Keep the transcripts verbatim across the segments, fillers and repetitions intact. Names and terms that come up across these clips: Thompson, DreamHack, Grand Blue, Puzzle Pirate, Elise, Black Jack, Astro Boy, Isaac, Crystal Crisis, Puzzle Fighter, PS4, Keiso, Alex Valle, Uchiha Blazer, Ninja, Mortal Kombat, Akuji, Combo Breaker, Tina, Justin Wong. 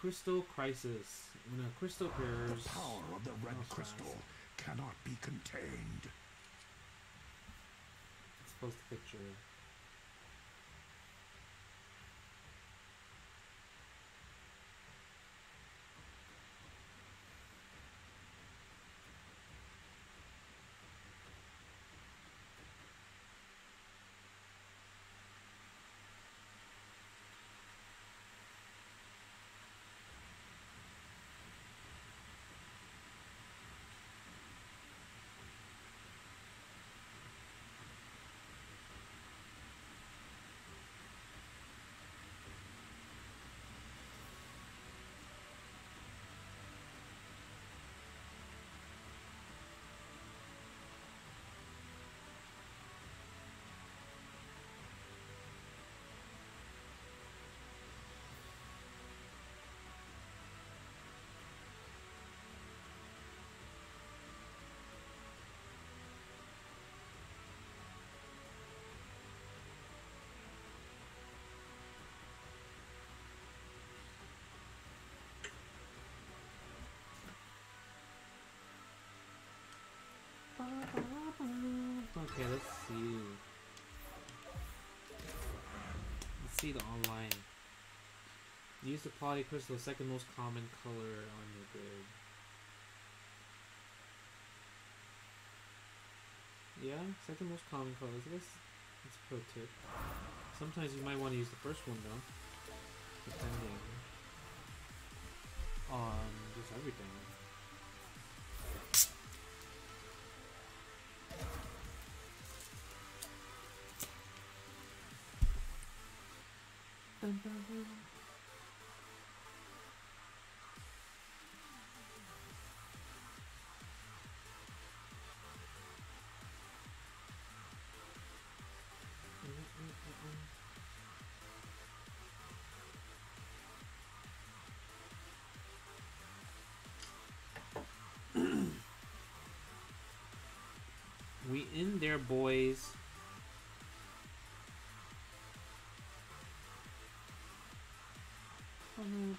Crystal Crisis. When a crystal appears, the power of the red oh, crystal crisis. cannot be contained. Let's post a picture. Okay, let's see. Let's see the online. Use the poly crystal, second most common color on your grid. Yeah, second most common color. I guess it's a pro tip. Sometimes you might want to use the first one though, depending on just everything. We in there, boys. Hmm.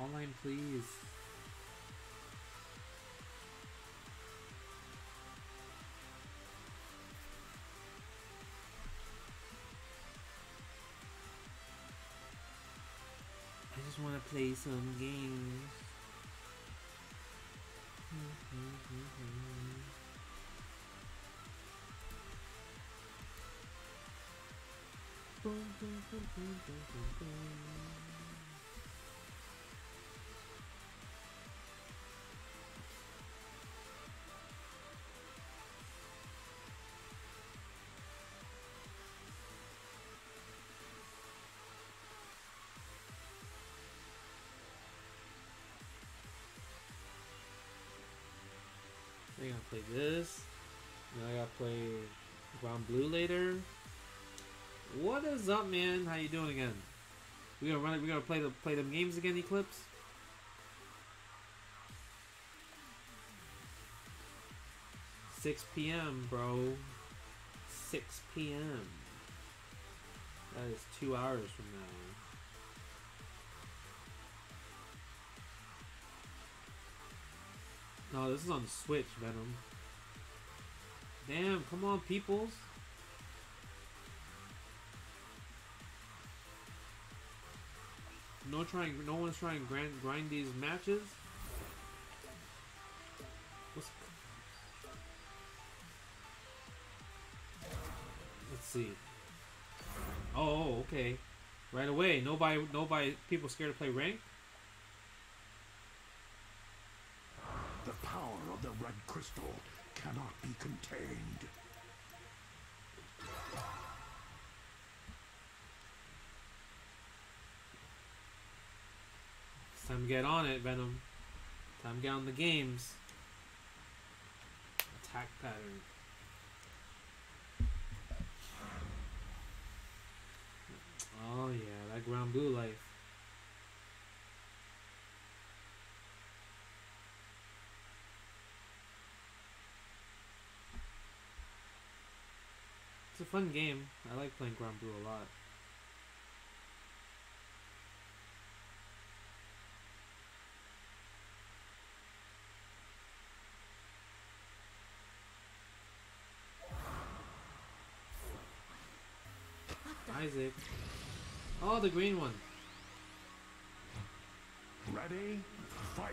Online, please. I just want to play some games. I gotta play this. Now I gotta play Grand Blue later. What is up, man? How you doing again? We gonna run it. We gonna play the play them games again, Eclipse. six P M, bro. six P M That is two hours from now. No, this is on Switch, Venom. Damn, come on, peoples. No trying, no one's trying to grind, grind these matches. What's, let's see. Oh, okay. Right away, nobody, nobody, people scared to play rank. The power of the red crystal cannot be contained. Time to get on it, Venom. Time to get on the games. Attack pattern. Oh yeah, that Grand Blue life. It's a fun game. I like playing Grand Blue a lot. Isaac. Oh, the green one. Ready? Fight.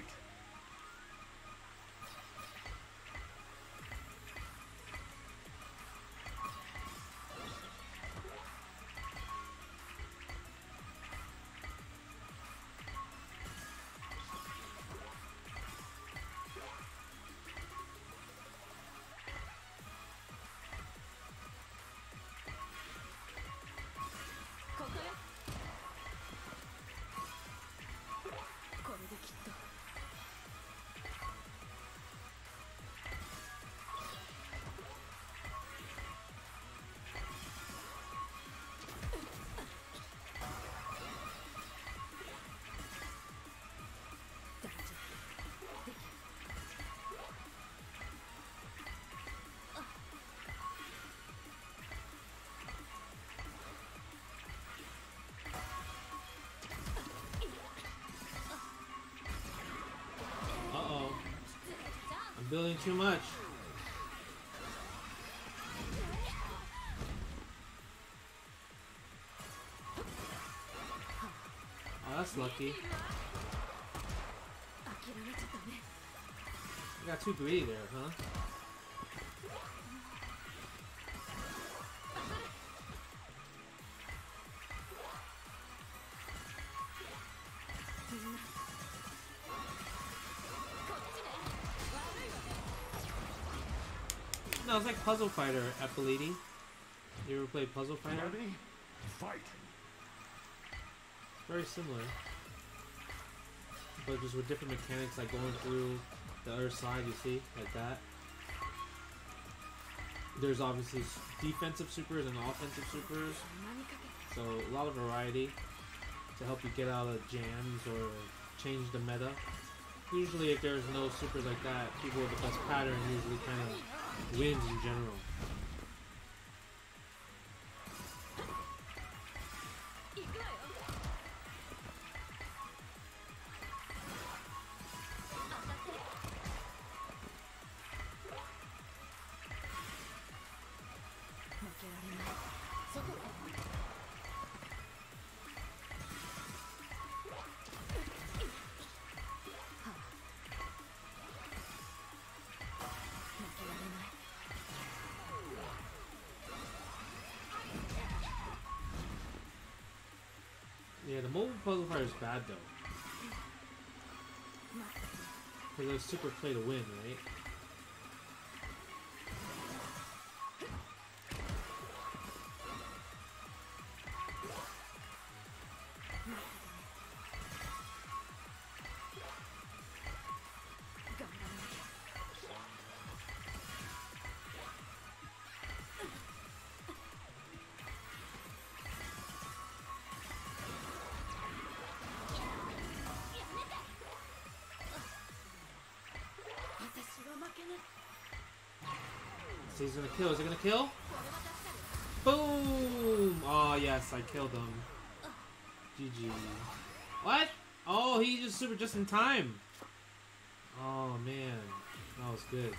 Building too much. Oh, that's lucky. I got too greedy there, huh? No, it's like Puzzle Fighter, Epiliti. You ever played Puzzle Fighter? Ready? Fight. Very similar, but just with different mechanics, like going through the other side. You see, like that. There's obviously defensive supers and offensive supers, so a lot of variety to help you get out of jams or change the meta. Usually, if there's no supers like that, people with the best pattern usually kind of wins in general. Yeah, the mobile Puzzle Fighter is bad though, because there's super play to win, right? So he's gonna kill. Is he gonna kill? Boom! Oh yes, I killed him. G G. What? Oh, he just super just in time. Oh man. That was good.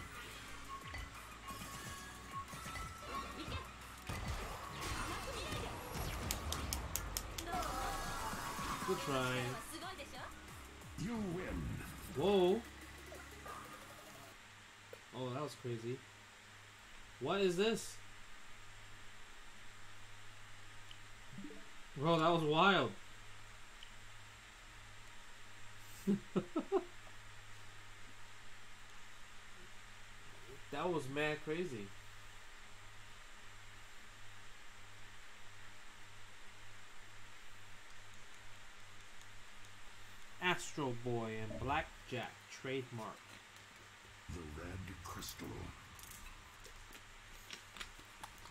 Good try. You win. Whoa. Oh, that was crazy. What is this? Bro, that was wild. That was mad crazy. Astro Boy and Black Jack trademark. The red crystal.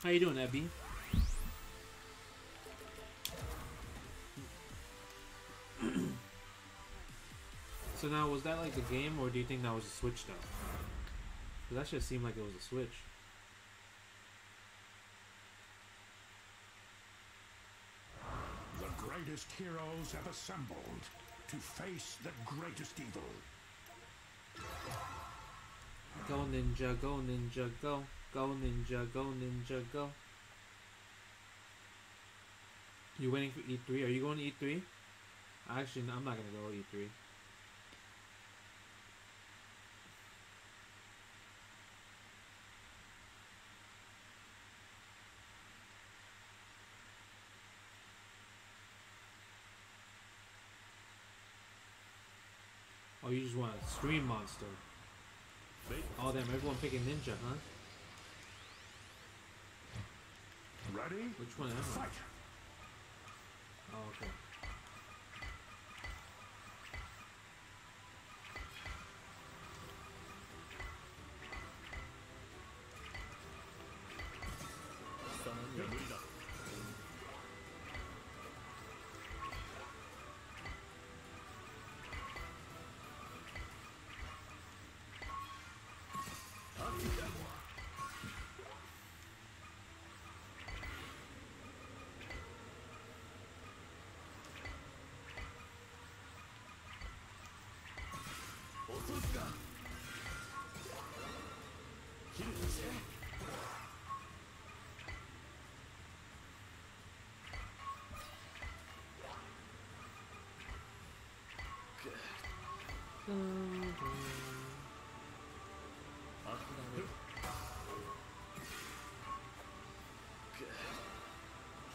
How you doing, Abby? So now, was that like the game, or do you think that was a Switch stuff? Cause that shit seemed like it was a Switch. The greatest heroes have assembled to face the greatest evil. Go ninja, go ninja, go. Go ninja, go ninja, go. You waiting for E three? Are you going to E three? Actually, no, I'm not going to go to E three. Oh, you just want a stream monster. Oh damn, everyone picking Ninja, huh? Ready? Which one am I? Oh, okay.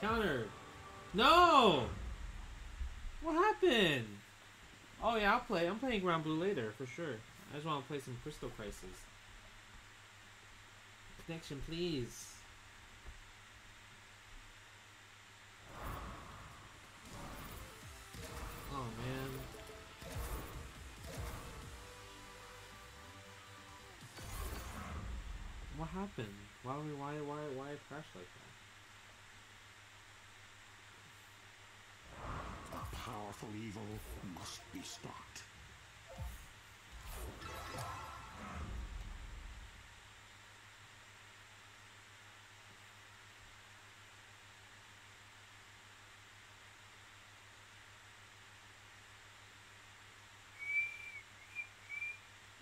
Counter. No! What happened? Oh yeah, I'll play. I'm playing Grand Blue later for sure. I just want to play some Crystal Crisis. Connection, please. Oh man. What happened? Why we why why why it crashed like that? Powerful evil must be stopped.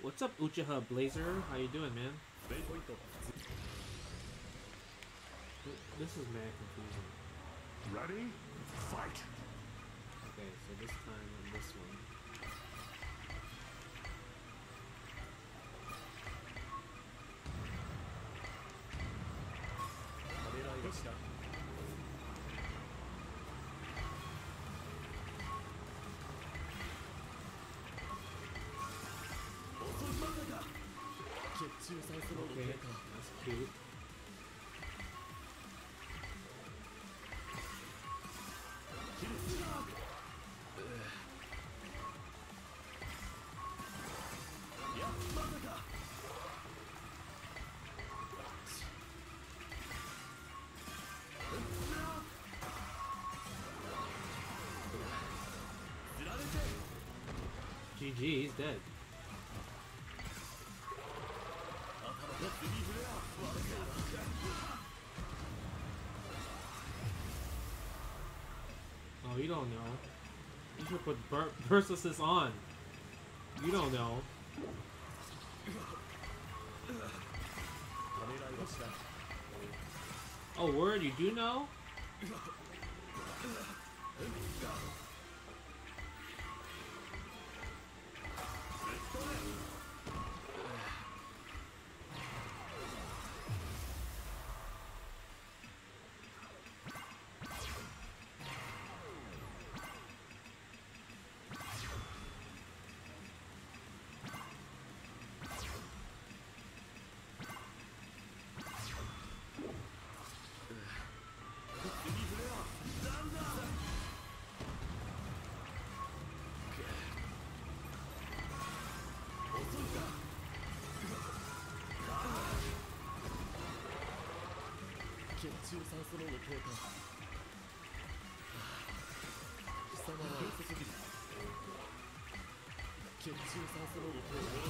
What's up, Uchiha Blazer? How you doing, man? This is mad confusing. Ready? Fight! Okay, so this time on this one. Okay, that's cute. G G, he's dead. Oh, you don't know. You should put Burst Assist on. You don't know. Oh, word, you do know?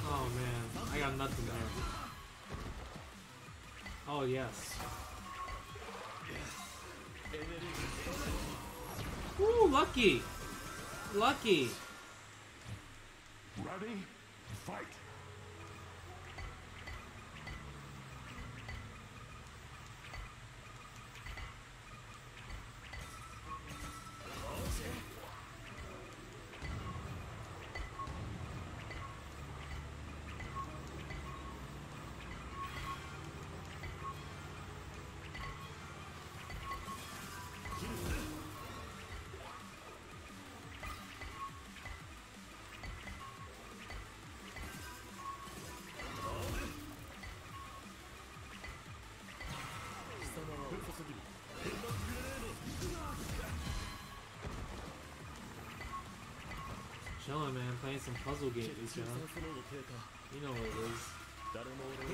Oh man, I got nothing there. Oh yes. Ooh, lucky! Lucky! Ready? Fight! Chillin', man, playing some puzzle games, you know? You know what it is.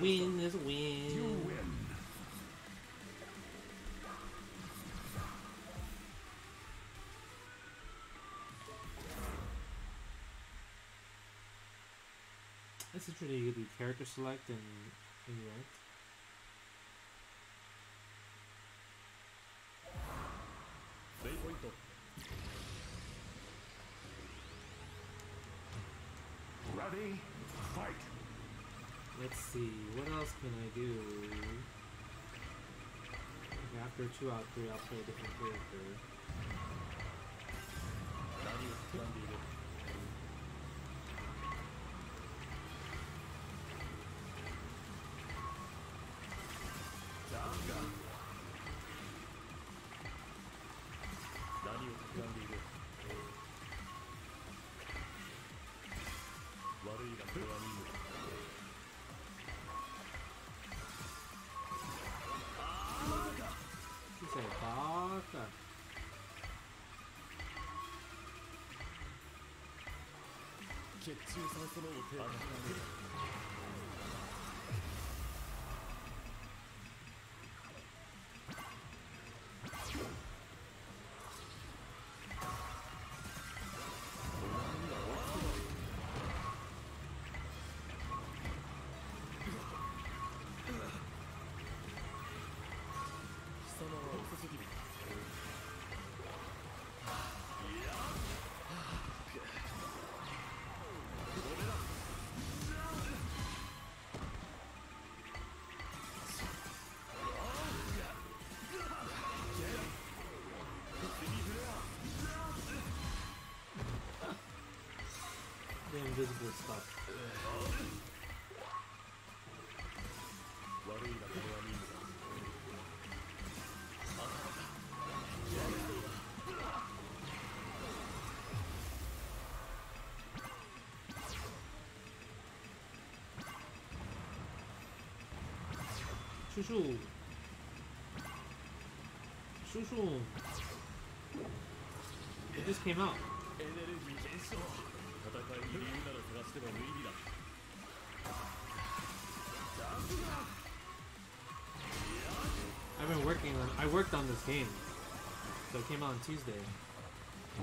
Win is a win. You win. It's interesting, you do character select and interact. Ready, fight. Let's see, what else can I do? Okay, after two out three, I'll play a different character. Invisible stuff. Shoo shoo. Shoo shoo. It just came out. I've been working on I worked on this game. So it came out on Tuesday.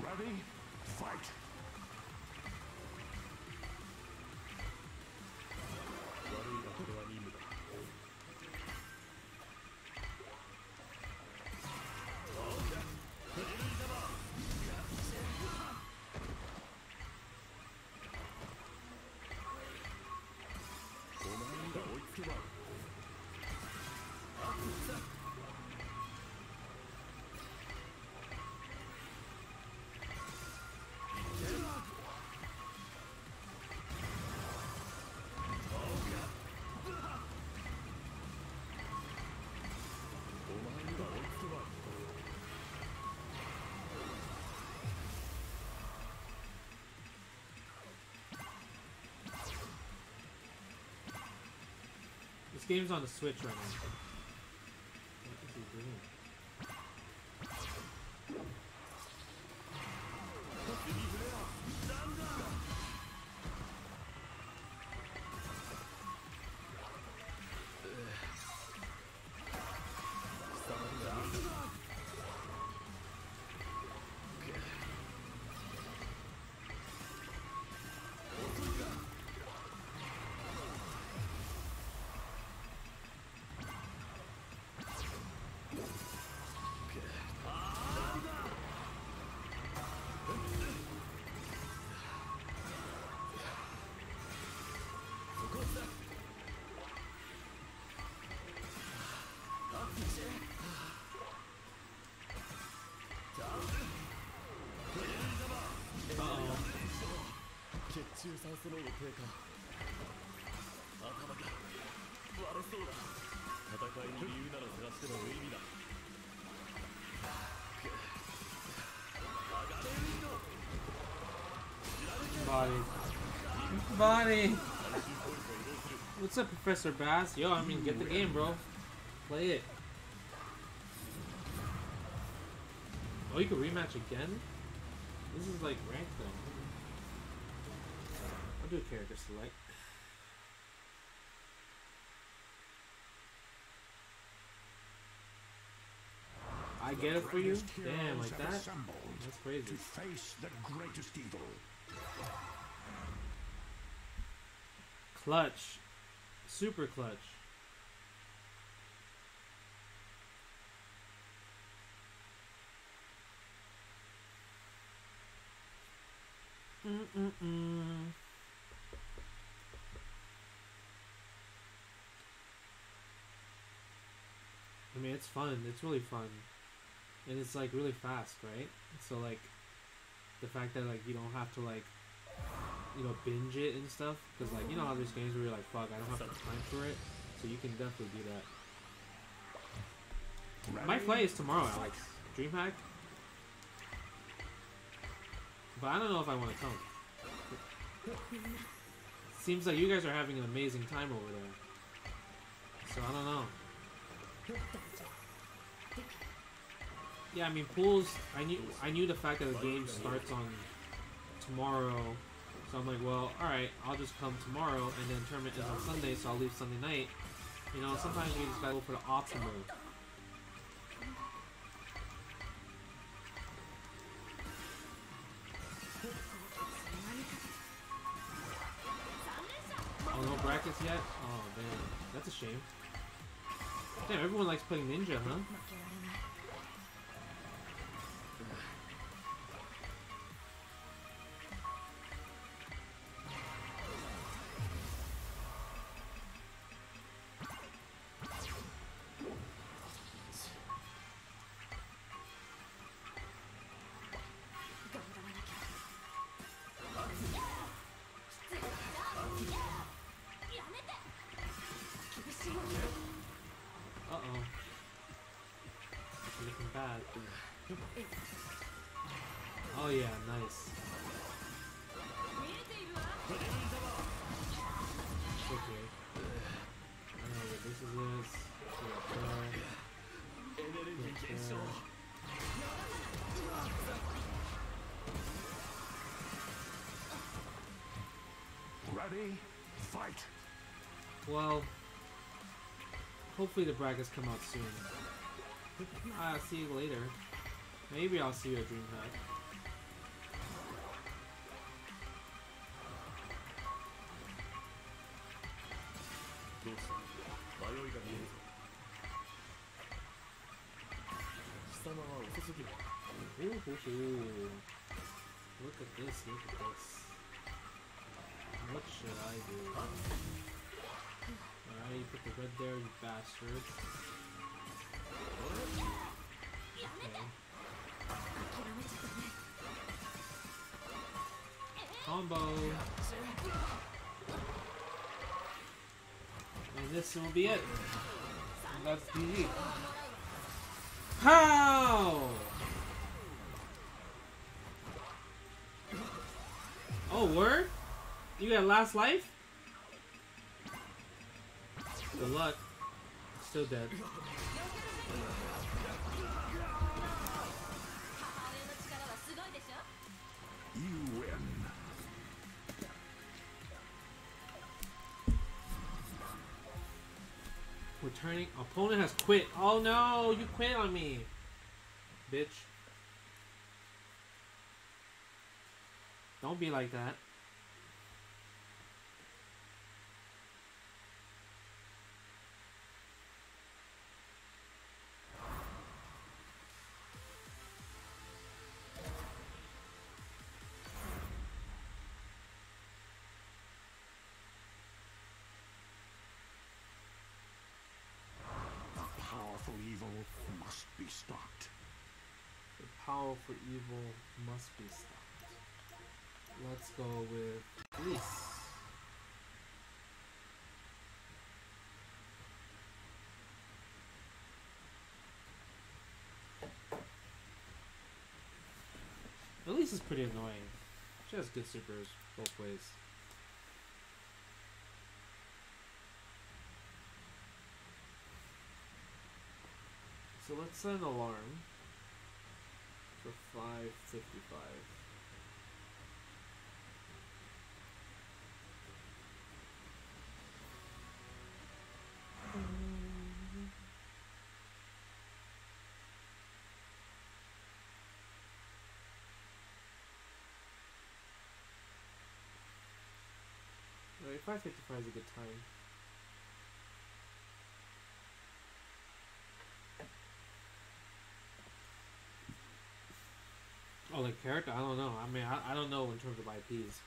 Ready? Fight. This game's on the Switch right now. What is he doing? Body. Body. What's up, Professor Bass? Yo, I mean, get the game, bro. Play it. Oh, you can rematch again? This is like ranked though. Do a character select. I get it for you? Damn, like that? That's crazy. To face the greatest evil. Clutch. Super clutch. Mm-mm-mm. I mean, it's fun. It's really fun, and it's like really fast, right? So like, the fact that like you don't have to like, you know, binge it and stuff, because like you know how there's games where you're like, fuck, I don't have the time for it. So you can definitely do that. My play is tomorrow, Alex. DreamHack. But I don't know if I want to come. Seems like you guys are having an amazing time over there. So I don't know. Yeah, I mean, pools. I knew I knew the fact that the game starts on tomorrow, so I'm like, well, all right, I'll just come tomorrow, and then tournament is on Sunday, so I'll leave Sunday night. You know, sometimes we just gotta go for the optimal. Oh, no brackets yet? Oh man, that's a shame. Damn, everyone likes playing Ninja, huh? Oh yeah, nice. Okay. Uh, this is this. Yeah, Ready? Fight! Well, hopefully the brackets come out soon. I'll see you later. Maybe I'll see you at DreamHack. Ooh, ooh, ooh. Look at this, look at this. What should I do? Alright, you put the red there, you bastard. Okay. Combo! And this will be it. And that's D G. How? Oh, word? You got last life? Good luck. Still dead. You win. Returning opponent has quit. Oh no, you quit on me, bitch. Don't be like that. Powerful evil must be stopped. Let's go with Elise. Elise is pretty annoying. She has good supers both ways. So let's set an alarm. For five fifty-five. Alright, five fifty-five is a good time. Oh, the character? I don't know. I mean, I, I don't know in terms of I Ps.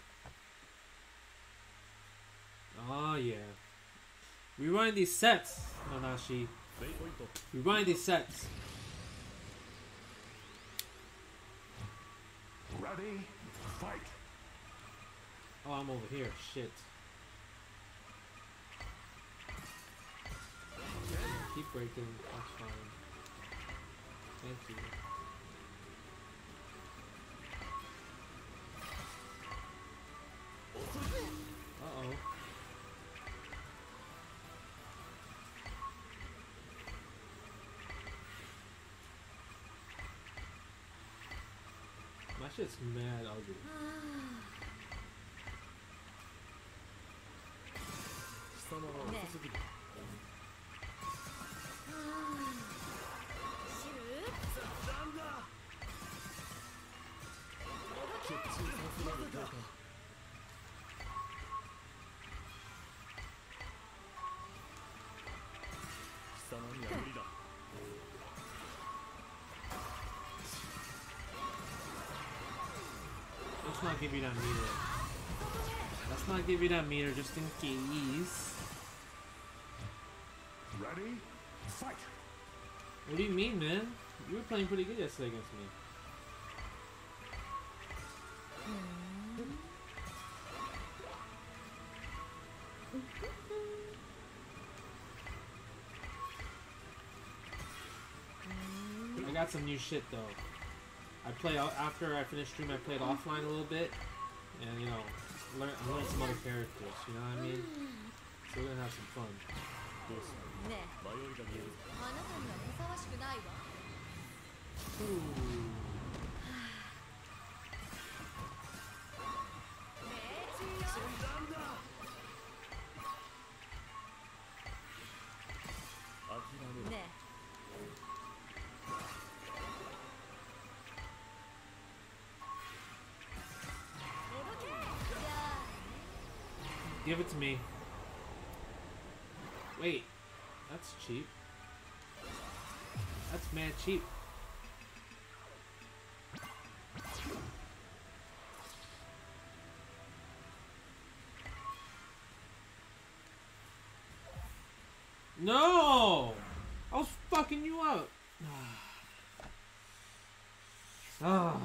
Oh, yeah. We run these sets, Nanashi. We run these sets. Ready? Fight. Oh, I'm over here. Shit. Keep breaking. That's fine. Thank you. Uh-oh. My shit's mad ugly. Let's not give you that meter. Let's not give you that meter just in case. Ready? Fight! What do you mean, man? You were playing pretty good yesterday against me. Got some new shit though. I play after I finished stream. I played offline a little bit, and you know, learn learn some other characters. You know what I mean? So we're gonna have some fun. Ooh. Give it to me. Wait, that's cheap. That's mad cheap. No! I was fucking you up. Ah.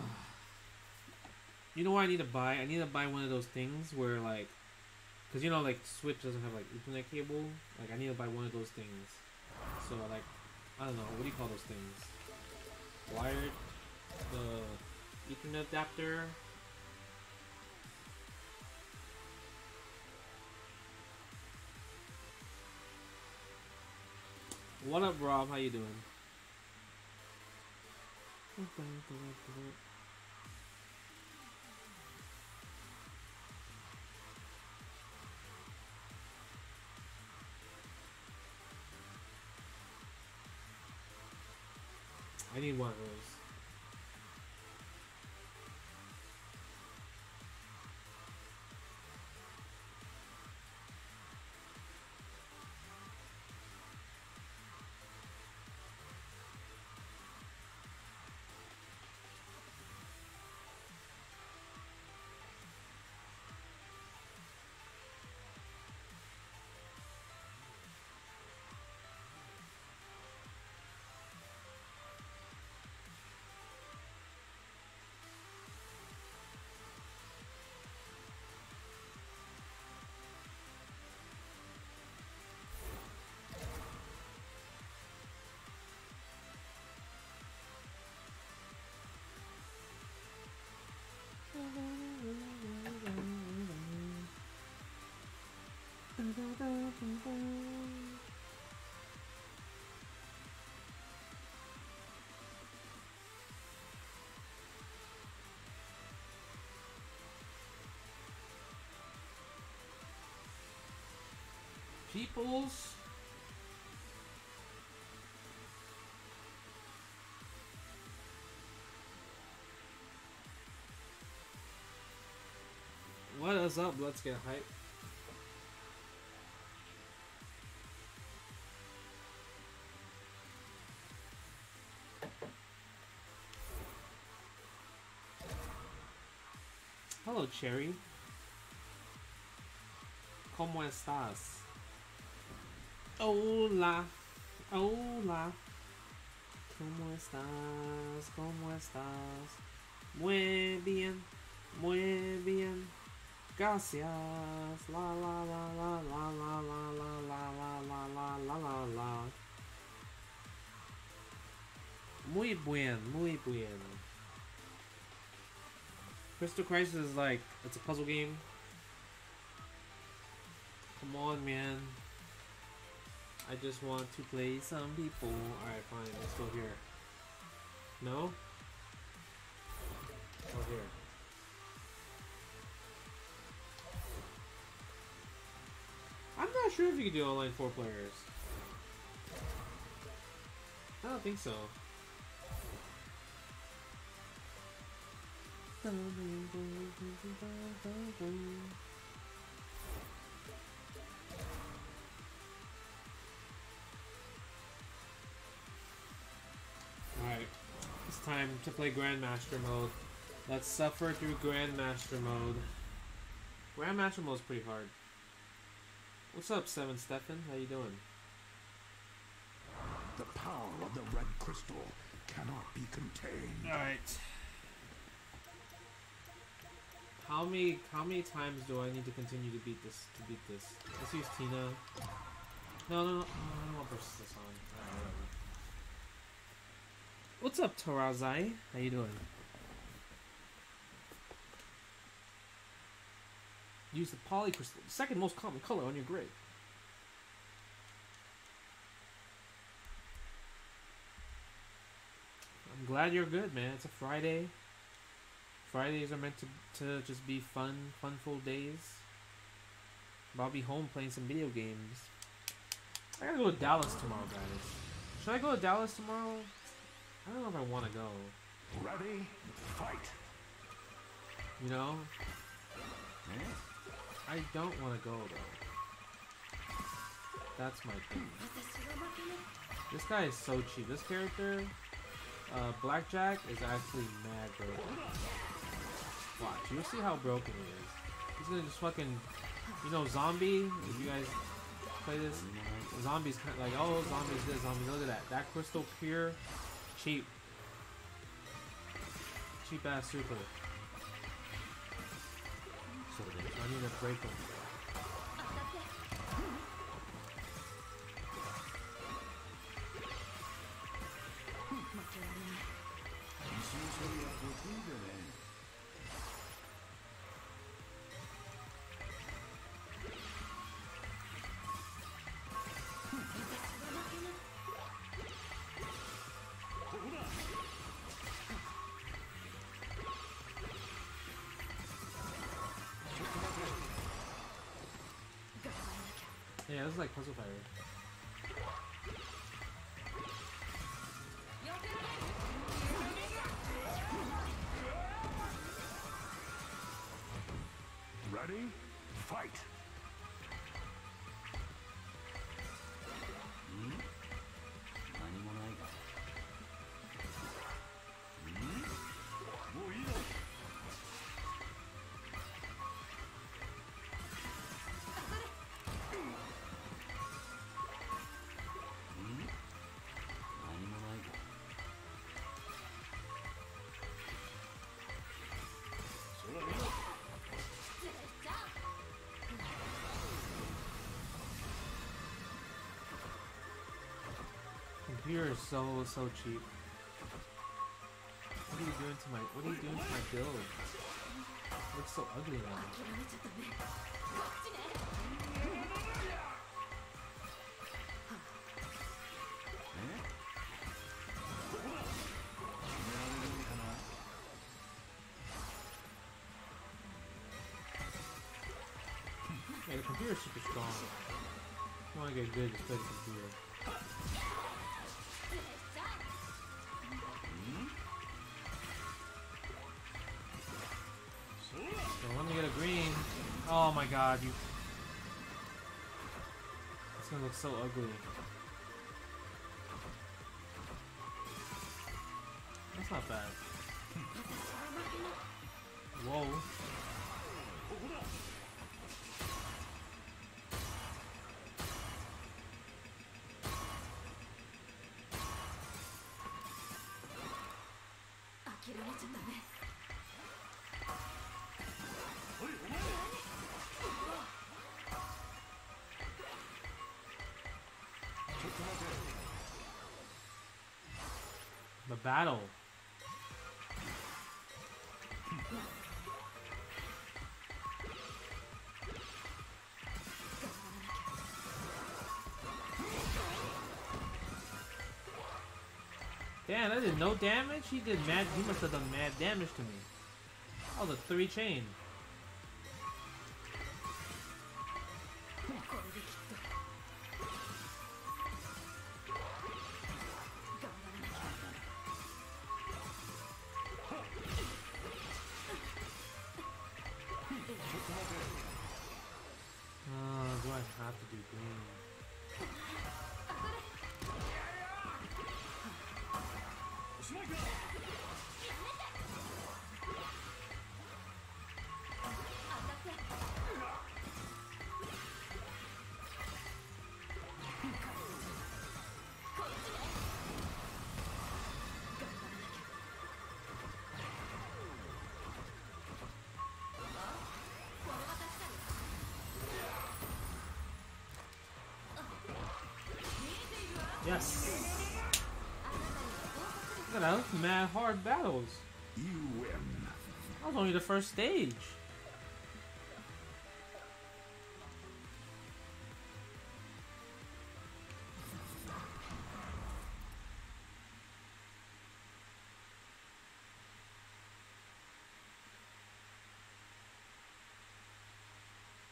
You know what I need to buy? I need to buy one of those things where, like, because, you know, like, Switch doesn't have, like, Ethernet cable. Like, I need to buy one of those things. So, like, I don't know. What do you call those things? Wired, the Ethernet adapter. What up, Rob? How you doing? I need one of those. Peoples. What is up? Let's get hype. Hello, Cherry. ¿Cómo estás? Hola, hola, ¿cómo estás? ¿Cómo estás? Muy bien, muy bien, gracias. La la la la la la la la la la la la la. Muy buen, muy buen. Crystal Crisis is like, it's a puzzle game. Come on, man. I just want to play some people. Alright, fine. Let's go here. No? Go here. I'm not sure if you can do online four players. I don't think so. Alright, it's time to play Grandmaster mode. Let's suffer through Grandmaster mode. Grandmaster mode's pretty hard. What's up, Seven Stefan? How you doing? The power of the red crystal cannot be contained. Alright. How many how many times do I need to continue to beat this to beat this? Let's use Tina. No no no, I don't want to burst this on. I don't know. What's up, Tarazai? How you doing? Use the polycrystal, the second most common color on your grid. I'm glad you're good, man. It's a Friday. Fridays are meant to, to just be fun, funful days. But I'll be home playing some video games. I gotta go to Dallas tomorrow, guys. Should I go to Dallas tomorrow? I don't know if I want to go. Ready, fight. You know? I don't want to go, though. That's my thing. This guy is so cheap. This character, uh, Black Jack, is actually mad broken. Watch, you'll see how broken he is. He's gonna just fucking, you know, zombie. If you guys play this, zombies kind of like, oh, zombies this, zombies. Look at that. That crystal pure, cheap, cheap ass super. So I need to break them. Yeah, this is like Puzzle Fighter. Ready? Fight! Computer is so so cheap. What are you doing to my what are you doing to my build? It looks so ugly now. Yeah, the computer is super strong. If you wanna get good, just play the computer. Oh my god, you. It's gonna look so ugly. That's not bad. Whoa. The battle. Damn, that did no damage? He did mad, he must have done mad damage to me. Oh, the three chain. Yes. Look at that, that's mad hard battles. You win. That was only the first stage.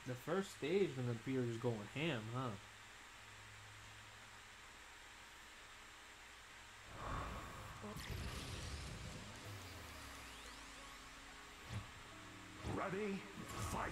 The first stage when the computer is going ham, huh? Ready? Fight!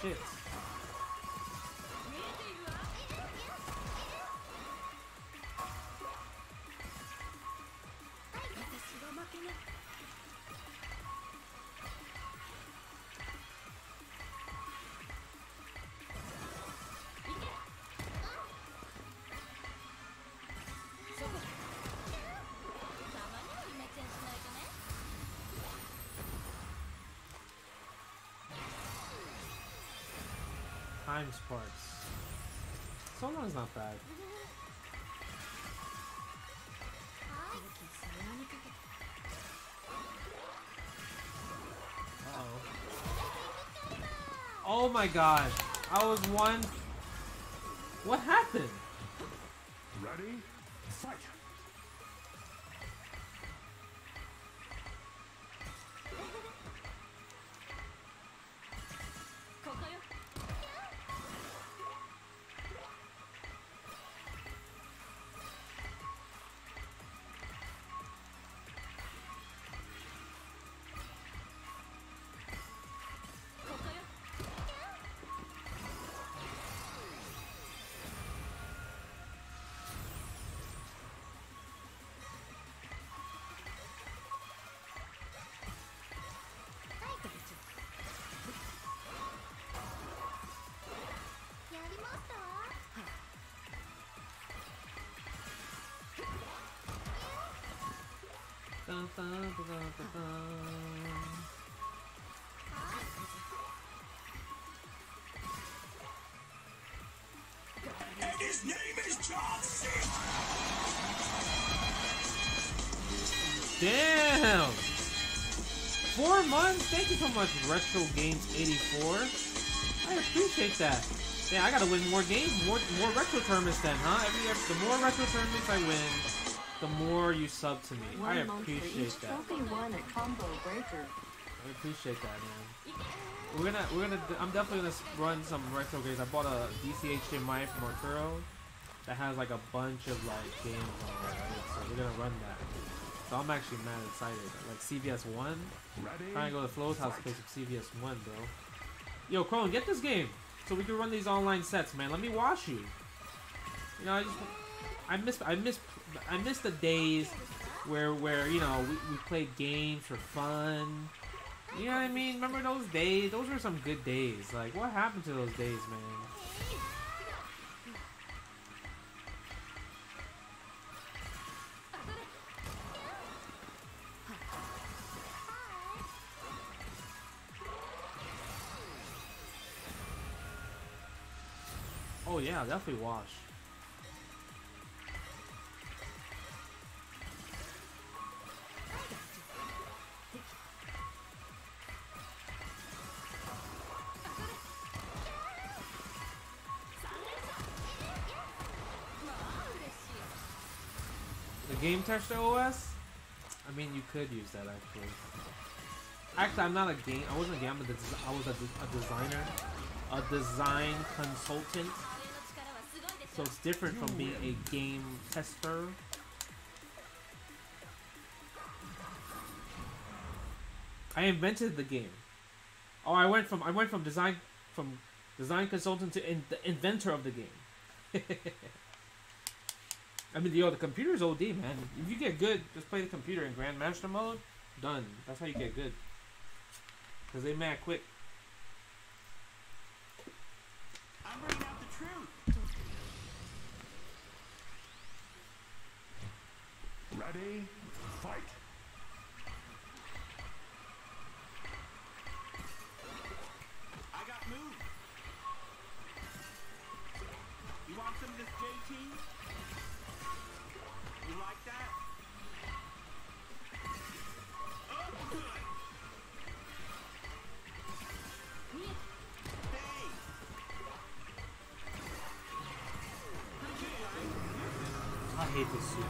shit. Time sports. So long's not bad. Uh-oh. Oh my god. I was one. What happened? Ready? Fight. Dun, dun, dun, dun, dun, dun. And his name is Johnson. Damn! Four months? Thank you so much, Retro Games eighty-four. I appreciate that. Yeah, I gotta win more games, more more retro tournaments then, huh? Every year, the more retro tournaments I win, the more you sub to me. One I appreciate that. One at Combo Breaker. I appreciate that, man. We're gonna, we're gonna. I'm definitely gonna run some retro games. I bought a D C H M I from Arturo that has like a bunch of like games on it, so we're gonna run that. So I'm actually mad excited. Like C V S one. Trying to go to Flo's house to play some C V S one, bro. Yo, Crone, get this game so we can run these online sets, man. Let me watch you. You know, I just, I miss, I miss. I miss the days where, where you know, we, we played games for fun. You know what I mean? Remember those days? Those were some good days. Like, what happened to those days, man? Oh yeah, definitely wash. Game Tester O S? I mean, you could use that actually. Actually, I'm not a game. I wasn't a game. I'm a des I was a, de a designer, a design consultant. So it's different from being a game tester. I invented the game. Oh, I went from I went from design from design consultant to in the inventor of the game. I mean, yo, the computer's O D, man. If you get good, just play the computer in Grandmaster mode. Done. That's how you get good. Cause they mad quick. I'm bringing out the truth. Ready, fight. I got moved. You want some of this J T? You like that? Oh, good. I hate this suit.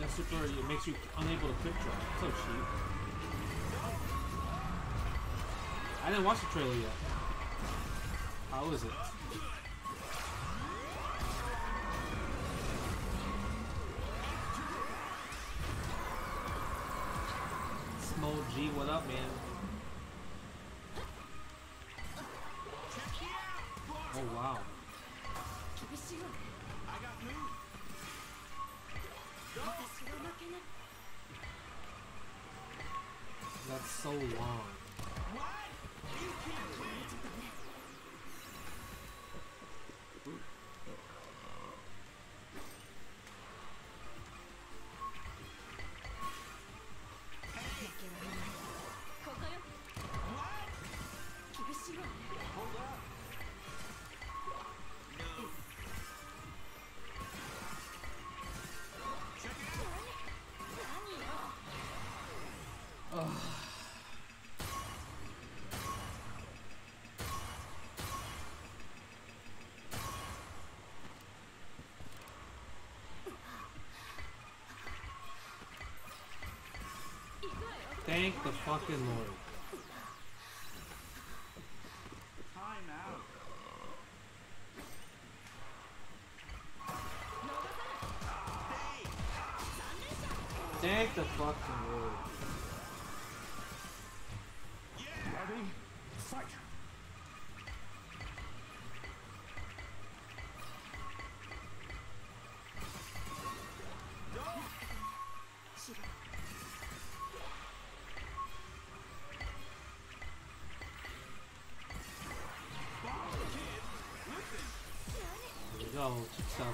That suit already makes you unable to quick draw. So cheap. I didn't watch the trailer yet. How is it? up, man. Oh, wow. I got moved. Go. That's so long. What? You can't win. Thank the fucking Lord. Time out. Thank the fucking Lord. Ready? Fight. Oh, so.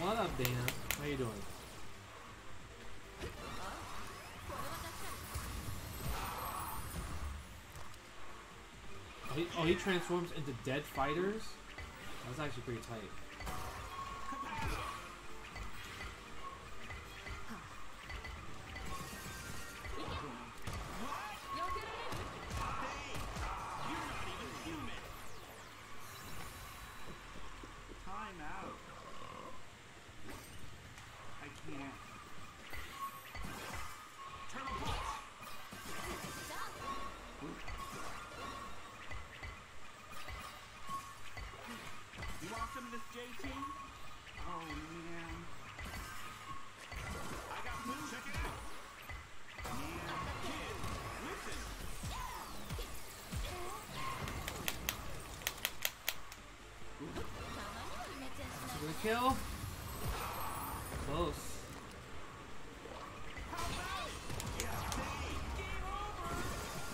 What up, Dana? How you doing? Oh, he transforms into dead fighters? That's actually pretty tight. Time out. I can't. This J T? Oh man. I got moved. Check it out. Man, kid, listen. Good kill. Close.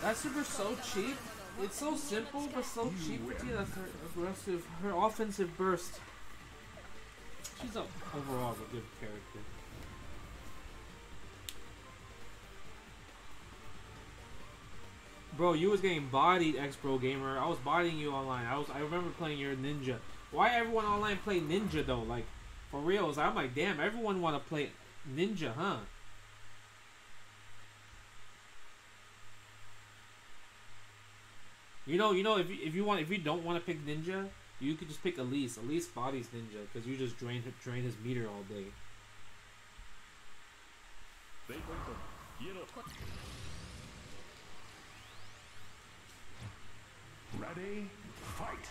That super so cheap. It's so simple, but so cheap for Tina. That's her aggressive, her offensive burst. She's a, overall a good character. Bro, you was getting bodied, X-Pro Gamer. I was bodying you online. I was, I remember playing your Ninja. Why everyone online play Ninja though? Like, for reals, I'm like, damn, everyone want to play Ninja, huh? You know, you know, if you, if you want, if you don't want to pick Ninja, you could just pick Elise. Elise bodies Ninja because you just drain drain his meter all day. Ready, fight.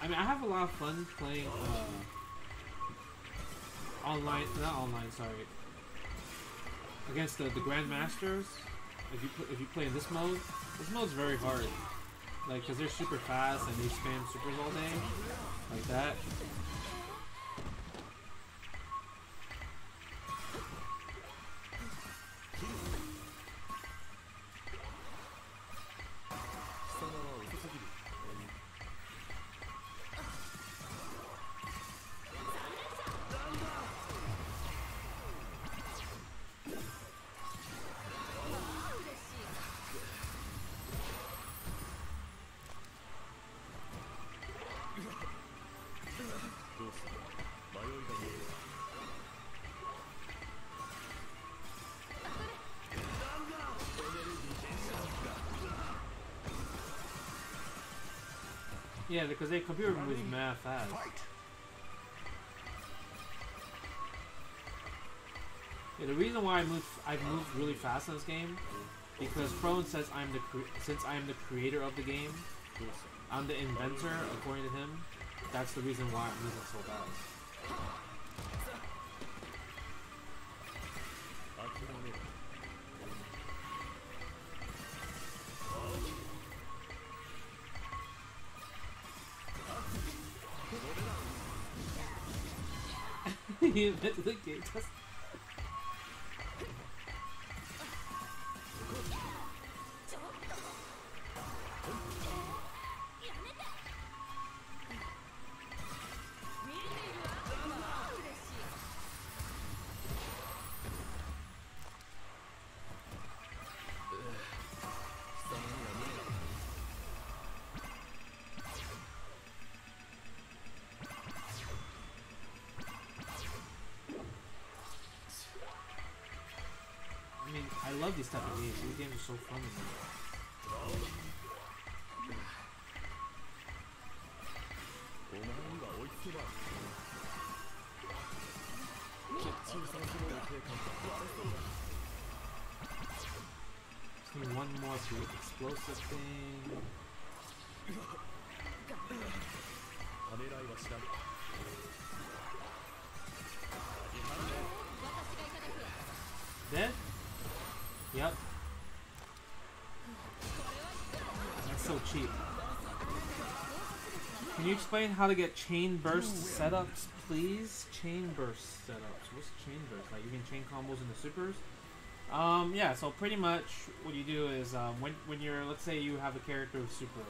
I mean, I have a lot of fun playing. Uh, Online, not online. Sorry. Against the the Grandmasters, if you if you play in this mode, this mode's very hard. Like, cause they're super fast and they spam supers all day, like that. Yeah, because their computer moves mad fast. Yeah, the reason why I moved, I've moved really fast in this game, because Crone says I'm the since I'm the creator of the game, I'm the inventor according to him. That's the reason why I'm moving so fast. He invented the game. I love these type of games. These games are so fun. Just need one more explosive thing. Dead? Yep. That's so cheap. Can you explain how to get chain burst setups, please? Chain burst setups. What's chain burst? Like you can chain combos in the supers? Um, yeah, so pretty much what you do is um, when, when you're, let's say you have a character with super.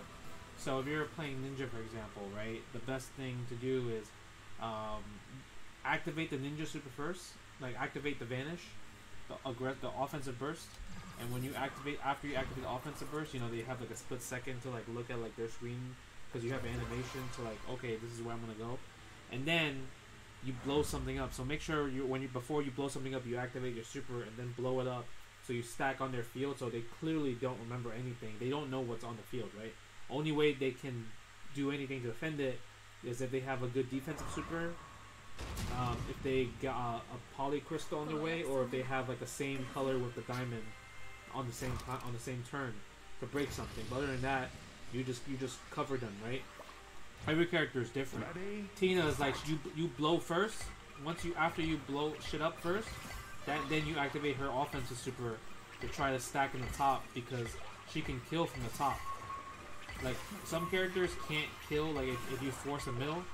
So if you're playing Ninja, for example, right? The best thing to do is um, activate the Ninja super first. Like activate the Vanish. Aggress the offensive burst, and when you activate after you activate the offensive burst, you know they have like a split second to like look at like their screen because you have animation to like okay, this is where I'm gonna go, and then you blow something up. So make sure you when you before you blow something up, you activate your super and then blow it up so you stack on their field so they clearly don't remember anything. They don't know what's on the field, right? Only way they can do anything to defend it is if they have a good defensive super. Um, if they got uh, a poly crystal on their way, or if they have like the same color with the diamond on the same on the same turn to break something. But other than that, you just you just cover them, right? Every character is different. Ready? Tina is like you you blow first. Once you after you blow shit up first, that then you activate her offensive super to try to stack in the top because she can kill from the top. Like some characters can't kill. Like if, if you force a middle.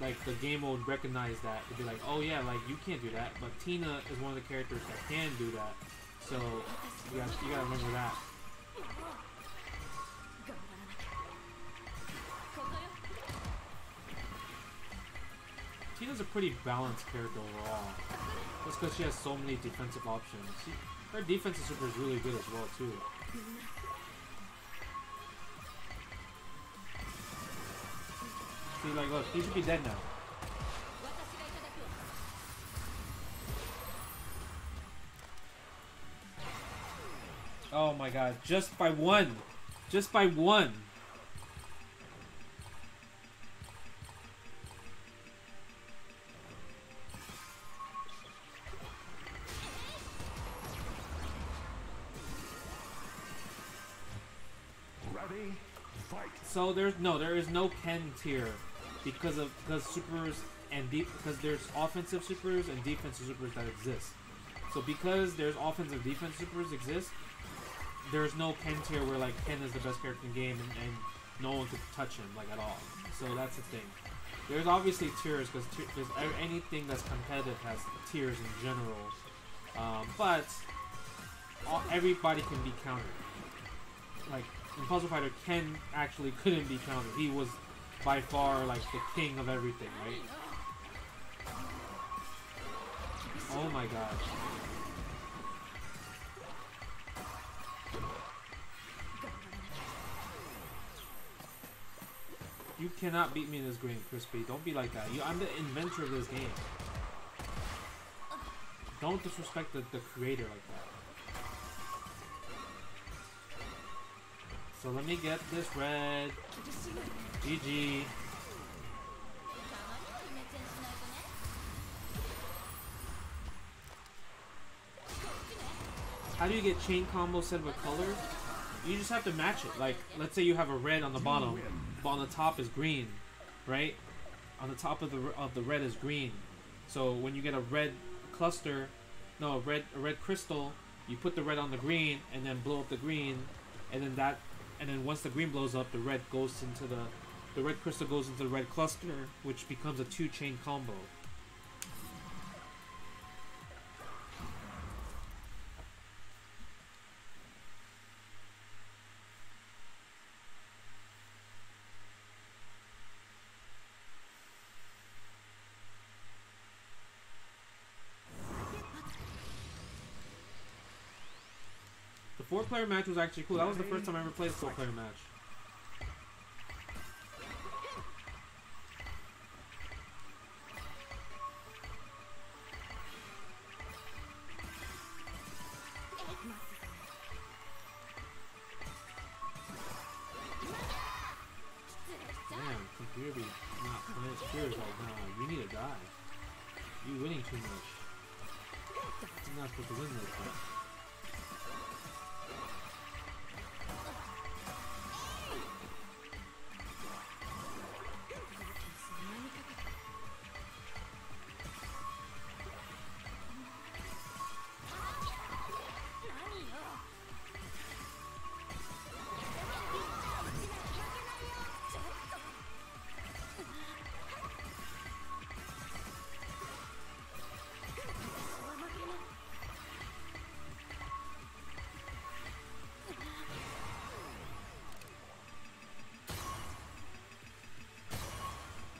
Like the game will recognize that. It'd be like, oh yeah, like you can't do that. But Tina is one of the characters that can do that. So you gotta, you gotta remember that. Tina's a pretty balanced character overall. Just because she has so many defensive options. She, her defensive super is really good as well too. See, like, look, he should be dead now. Oh my god, just by one! Just by one! Ready? Fight! So there's no, there is no Ken tier. Because of because supers and deep because there's offensive supers and defensive supers that exist. So because there's offensive defense supers exist, there's no Ken tier where like Ken is the best character in the game and, and no one could touch him like at all. So that's the thing. There's obviously tiers because tier, there's anything that's competitive has tiers in general. Um, but all, everybody can be countered. Like in Puzzle Fighter, Ken actually couldn't be countered. He was by far, like, the king of everything, right? Oh my god. You cannot beat me in this game, Crispy. Don't be like that. You, I'm the inventor of this game. Don't disrespect the, the creator like that. So let me get this red. G G. How do you get chain combos set of a color? You just have to match it. Like, let's say you have a red on the bottom, but on the top is green, right? On the top of the of the red is green. So when you get a red cluster, no, a red a red crystal, you put the red on the green and then blow up the green, and then that, and then once the green blows up, the red goes into the, the red crystal goes into the red cluster, which becomes a two chain combo. Four-player match was actually cool. That was the first time I ever played a four-player match. Damn, computer be not playing spears right now. You need to die. You winning too much. You're not supposed to win this match.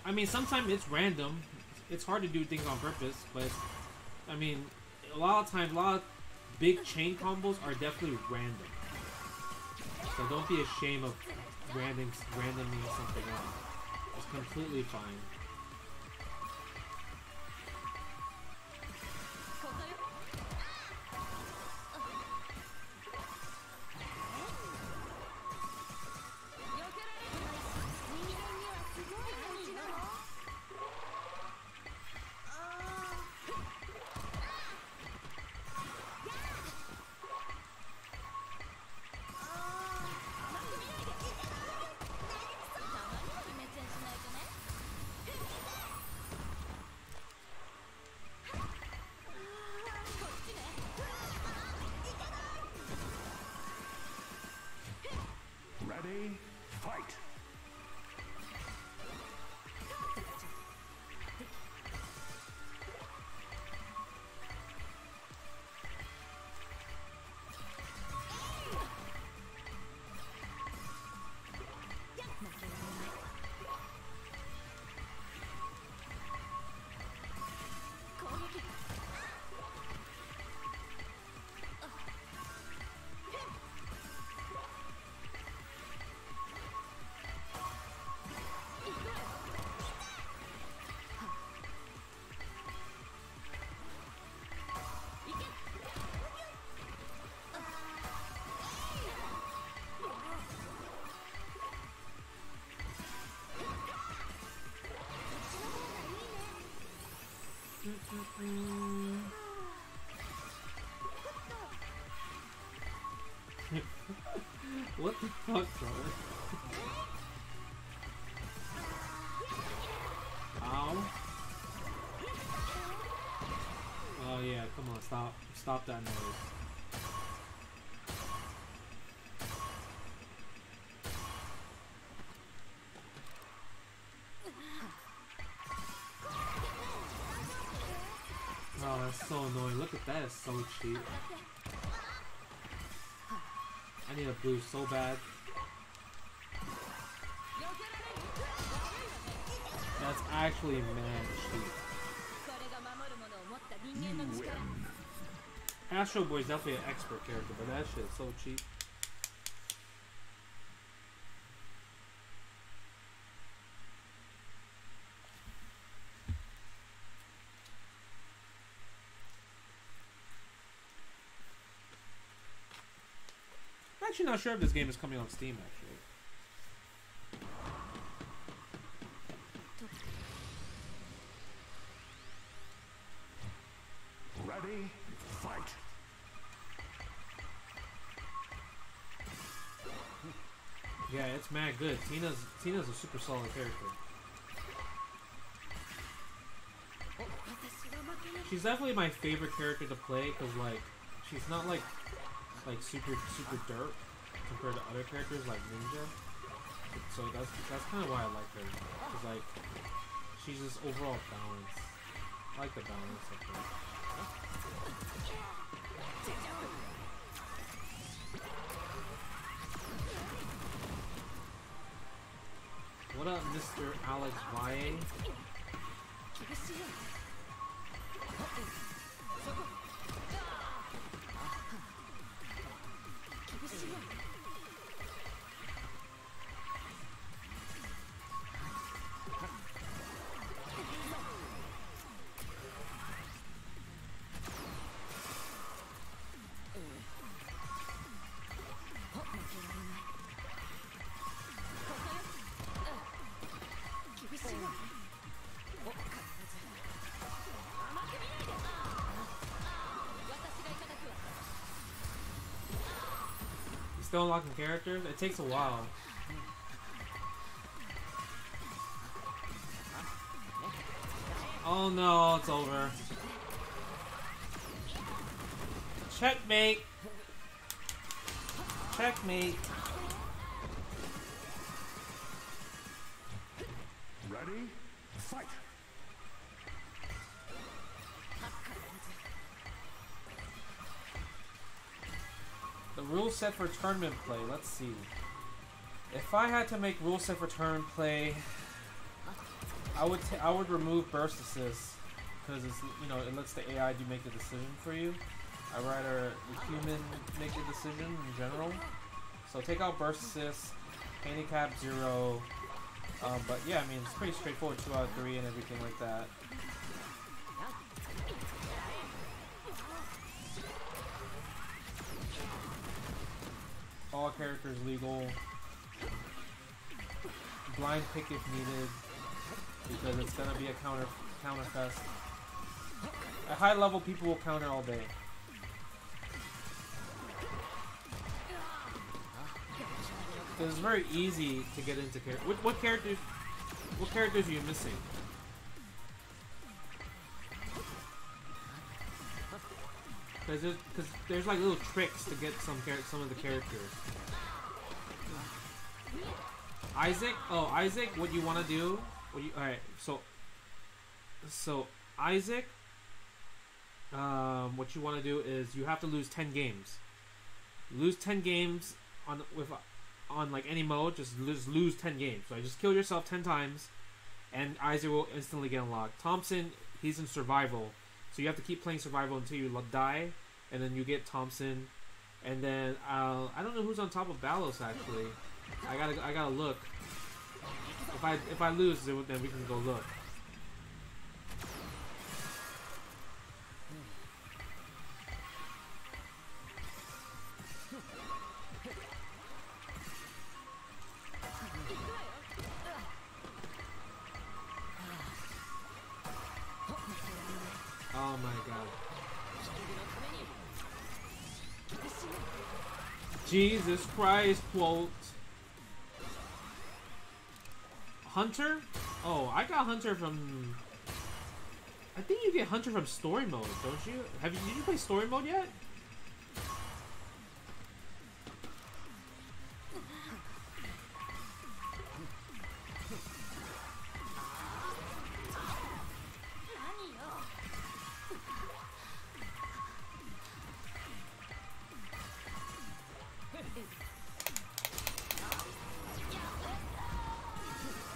I mean, sometimes it's random. It's hard to do things on purpose, but I mean, a lot of times, a lot of big chain combos are definitely random. So don't be ashamed of random, randoming something out. It's completely fine. What the fuck, brother? Ow. Oh yeah, come on, stop. Stop that noise. Oh, that's so annoying. Look at that, it's so cheap. I need a blue so bad. That's actually mad cheap. Astro Boy is definitely an expert character, but that shit is so cheap. I'm actually not sure if this game is coming on Steam, actually. Yeah, it's mad good. Tina's Tina's a super solid character. She's definitely my favorite character to play because like she's not like like super super derp compared to other characters like Ninja. So that's that's kind of why I like her. Cause like she's just overall balanced. I like the balance of her. What up, Mister Alex Valle? Still unlocking characters? It takes a while. Oh no, it's over. Checkmate! Checkmate! Ready? Fight! The rule set for tournament play, let's see. If I had to make rule set for tournament play, I would t I would remove burst assist because it's you know it lets the A I do make the decision for you. I'd rather the human make the decision in general. So take out burst assist, handicap zero. Um, but yeah, I mean it's pretty straightforward, two out of three and everything like that. All characters legal. Blind pick if needed because it's gonna be a counter counter fest. At high level, people will counter all day. So it's very easy to get into character. What, what characters? What characters are you missing? Because there's, there's like little tricks to get some some of the characters. Isaac, oh Isaac, what you want to do? What you all right? So, so Isaac, um, what you want to do is you have to lose ten games. Lose ten games on with on like any mode. Just lose lose ten games. So just kill yourself ten times, and Isaac will instantly get unlocked. Thompson, he's in survival. So you have to keep playing survival until you die, and then you get Thompson, and then uh, I don't know who's on top of Balos actually. I gotta I gotta look. If I if I lose, then we can go look. Oh my god. Jesus Christ, quote. Hunter? Oh, I got Hunter from... I think you get Hunter from story mode, don't you? Have you, did you play story mode yet?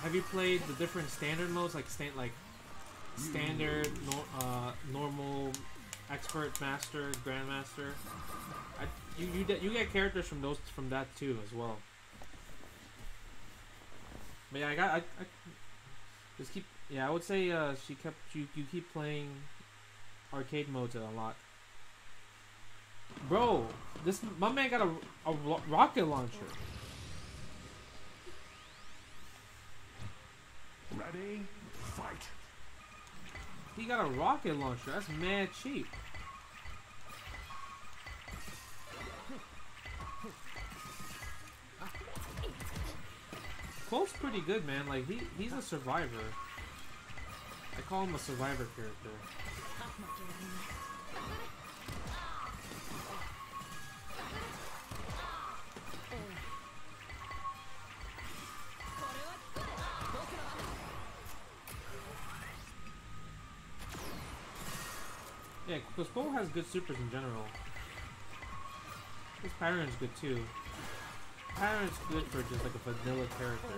Have you played the different standard modes, like stand, like standard, nor, uh, normal, expert, master, grandmaster? I, you you you get characters from those from that too as well. But yeah, I got I, I just keep yeah. I would say uh, she kept you you keep playing arcade modes a lot, bro. This my man got a a ro rocket launcher. Ready, fight. He got a rocket launcher. That's mad cheap. Cole's pretty good, man. Like, he, he's a survivor. I call him a survivor character. Yeah, because Cole has good supers in general. His Pyron's good too. Pyron's good for just like a vanilla character.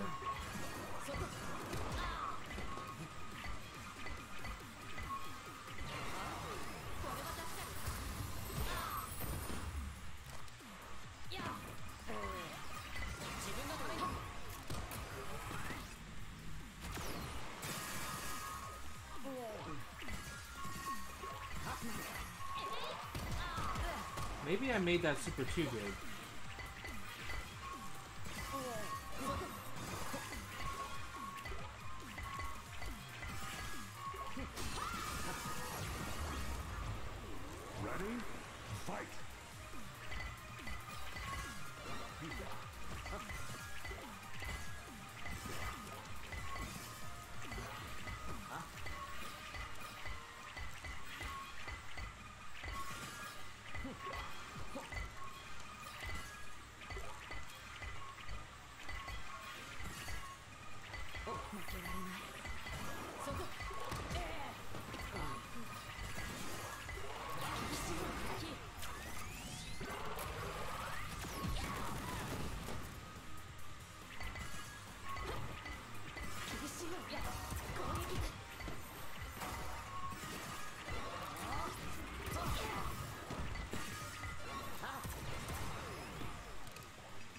Maybe I made that super too big.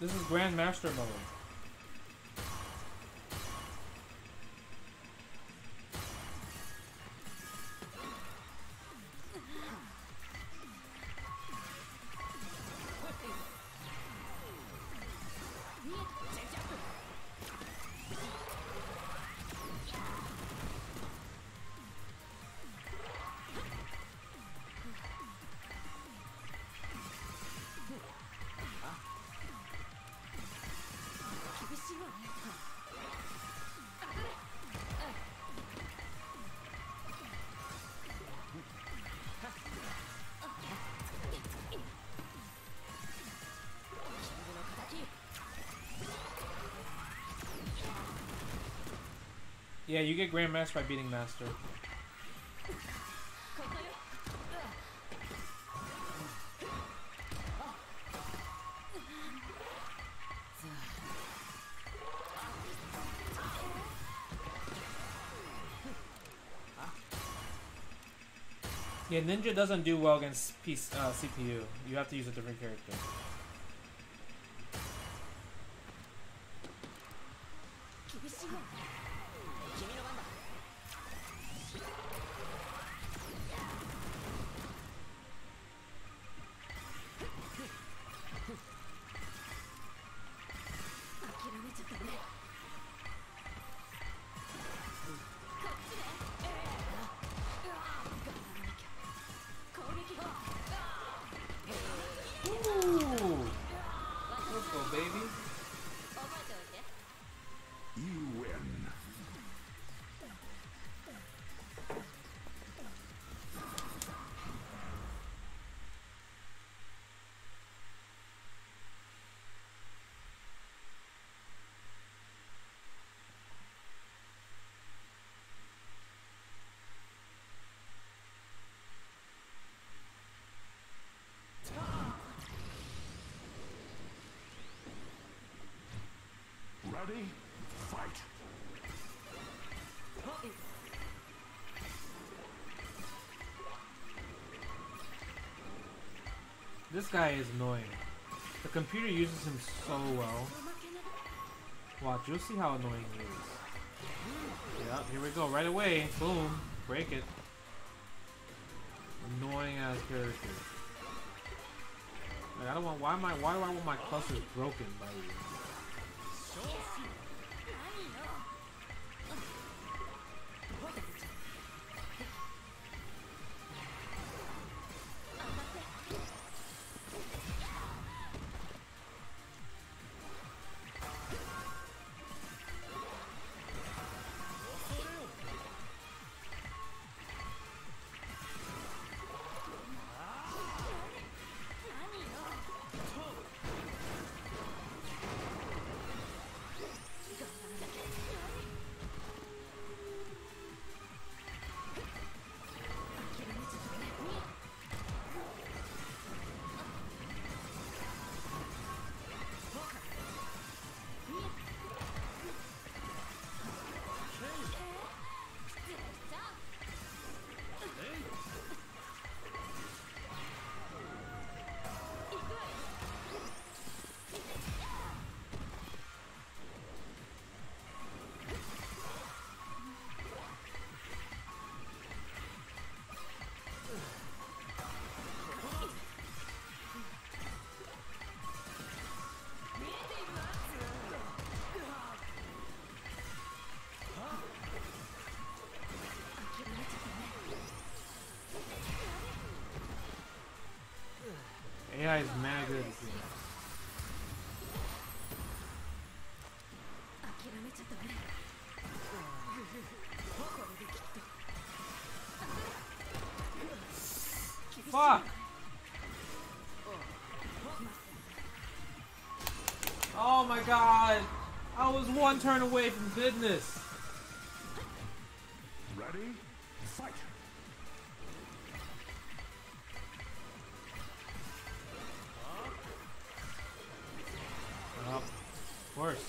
This is Grandmaster mode. Yeah, you get Grandmaster by beating Master. Yeah, Ninja doesn't do well against piece, uh, C P U. You have to use a different character. Ready? Fight! This guy is annoying. The computer uses him so well. Watch, you'll see how annoying he is. Yep, here we go, right away. Boom. Break it. Annoying ass character. Like, I don't want why am I why do I want my clusters broken by you? guy's mad good at this game. Fuck! Oh my god! I was one turn away from goodness! Ready? Fight! Oh, of course.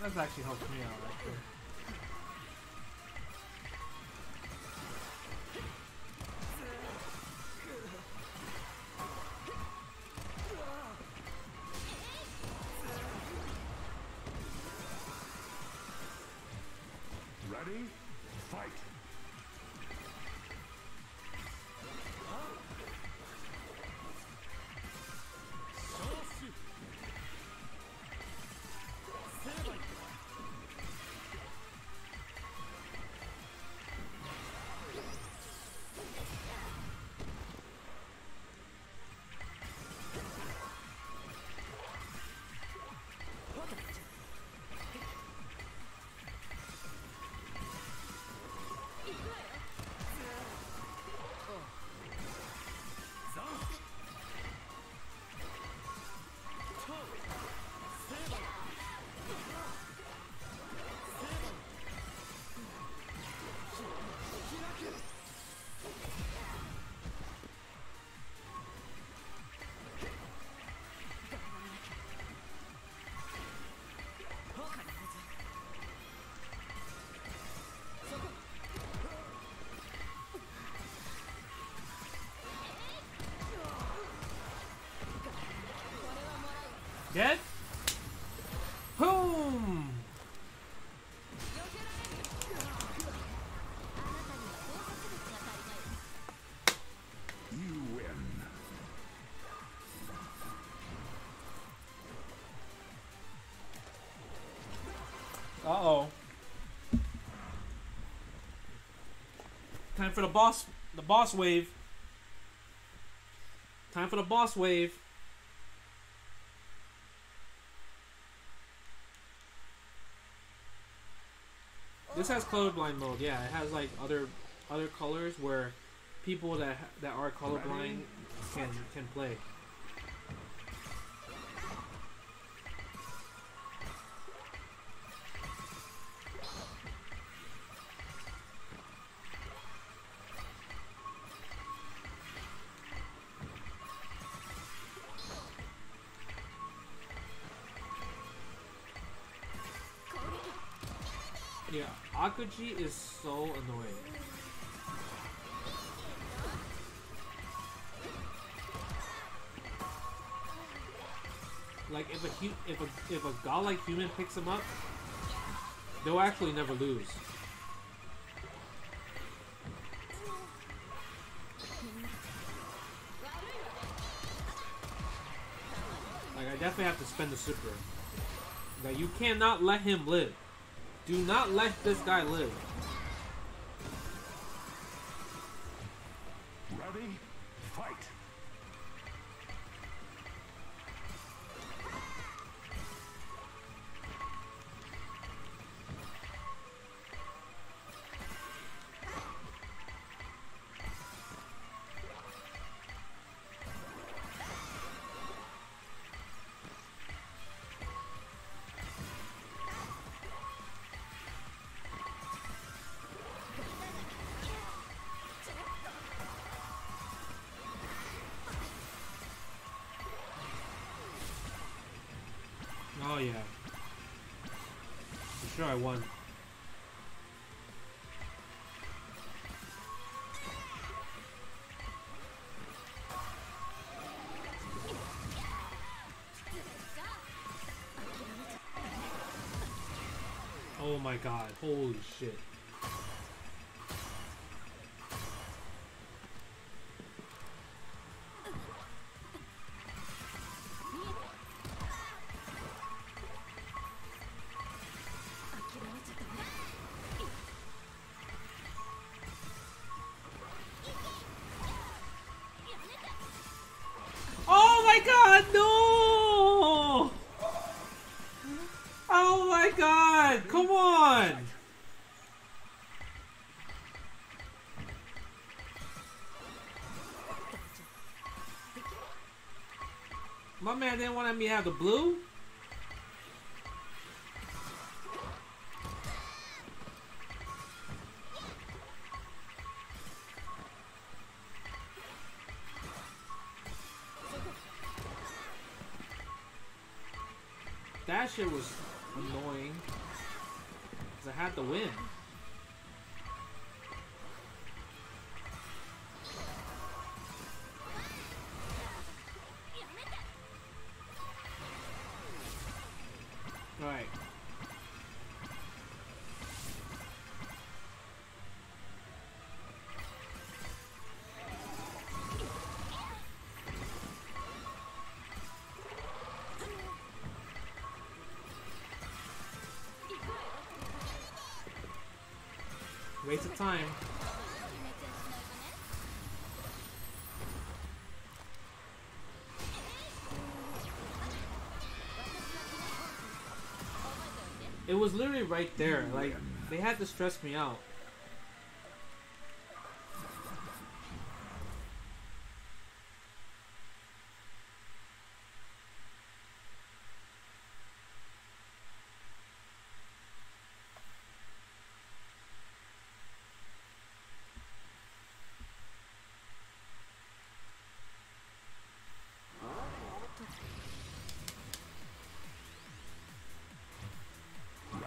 That's actually helped me out right there. Dead? Boom! You win. Uh-oh. Time for the boss, the boss wave. Time for the boss wave. This has colorblind mode, yeah. It has like other other colors where people that that are colorblind can can play. Yeah, Akuji is so annoying. Like if a if a if a godlike human picks him up, they'll actually never lose. Like I definitely have to spend the super. Like you cannot let him live. Do not let this guy live. Ready? Fight! Oh yeah, I'm sure I won. Oh my god, holy shit. My man didn't want to let me have the blue. That shit was annoying. Because I had to win. Waste of time. It was literally right there. Like, they had to stress me out.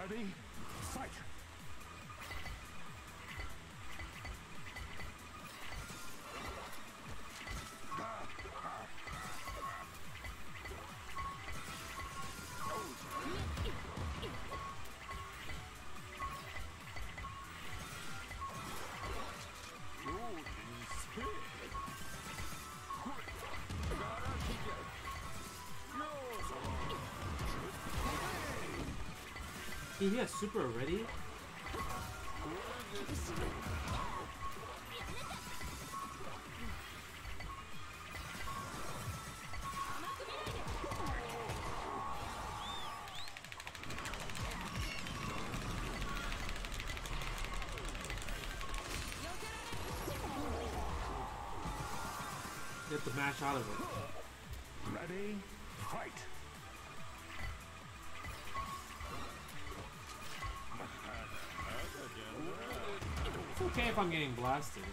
Ready? Fight! He has super already? Get the match out of it. Ready? Fight! It's okay if I'm getting blasted.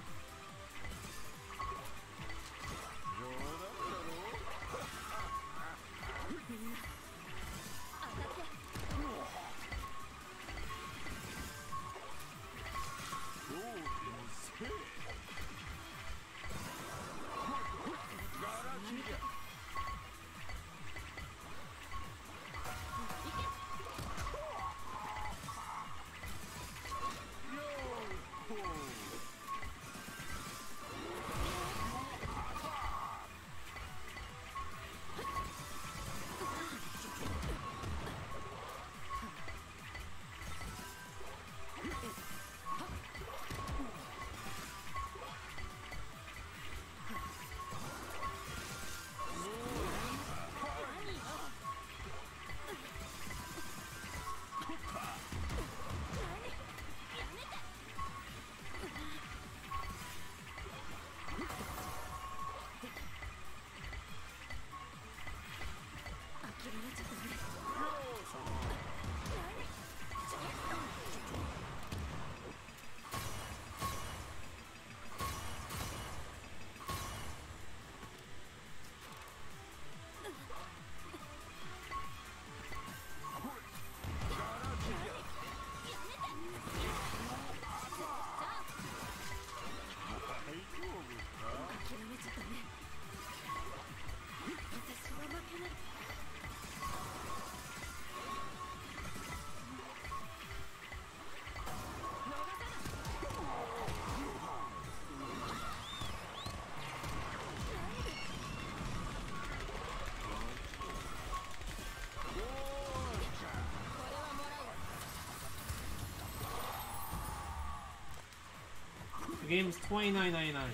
The game is twenty-nine ninety-nine.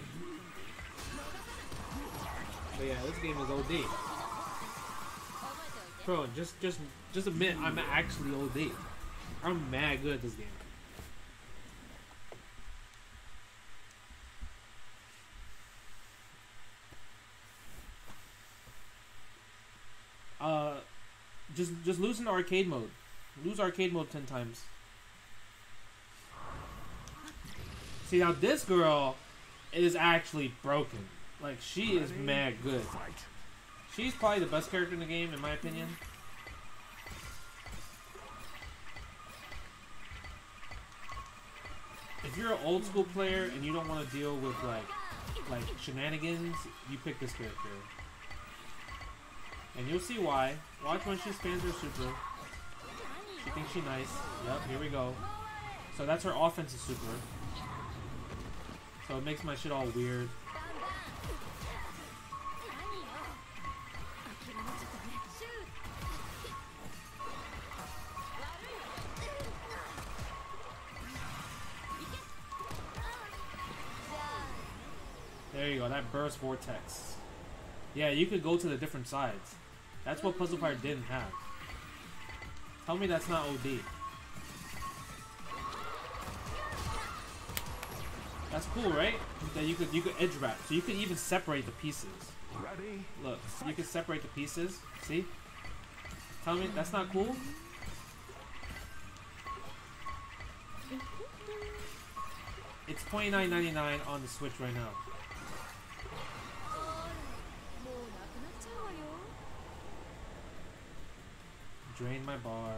But yeah, this game is O D. Bro, just just just admit I'm actually O D. I'm mad good at this game. Uh, just just lose in the arcade mode. Lose arcade mode ten times. See, now this girl is actually broken. Like, she is mad good. She's probably the best character in the game, in my opinion. If you're an old school player and you don't want to deal with like like shenanigans, you pick this character. And you'll see why. Watch when she spans her super. She thinks she's nice. Yep, here we go. So that's her offensive super. So it makes my shit all weird. There you go, that burst vortex. Yeah, you could go to the different sides. That's what Puzzle Pirate didn't have. Tell me that's not O D. That's cool, right? That you could you could edge wrap. So you could even separate the pieces. Look, you can separate the pieces. See? Tell me that's not cool? It's twenty-nine ninety-nine on the Switch right now. Drain my bar.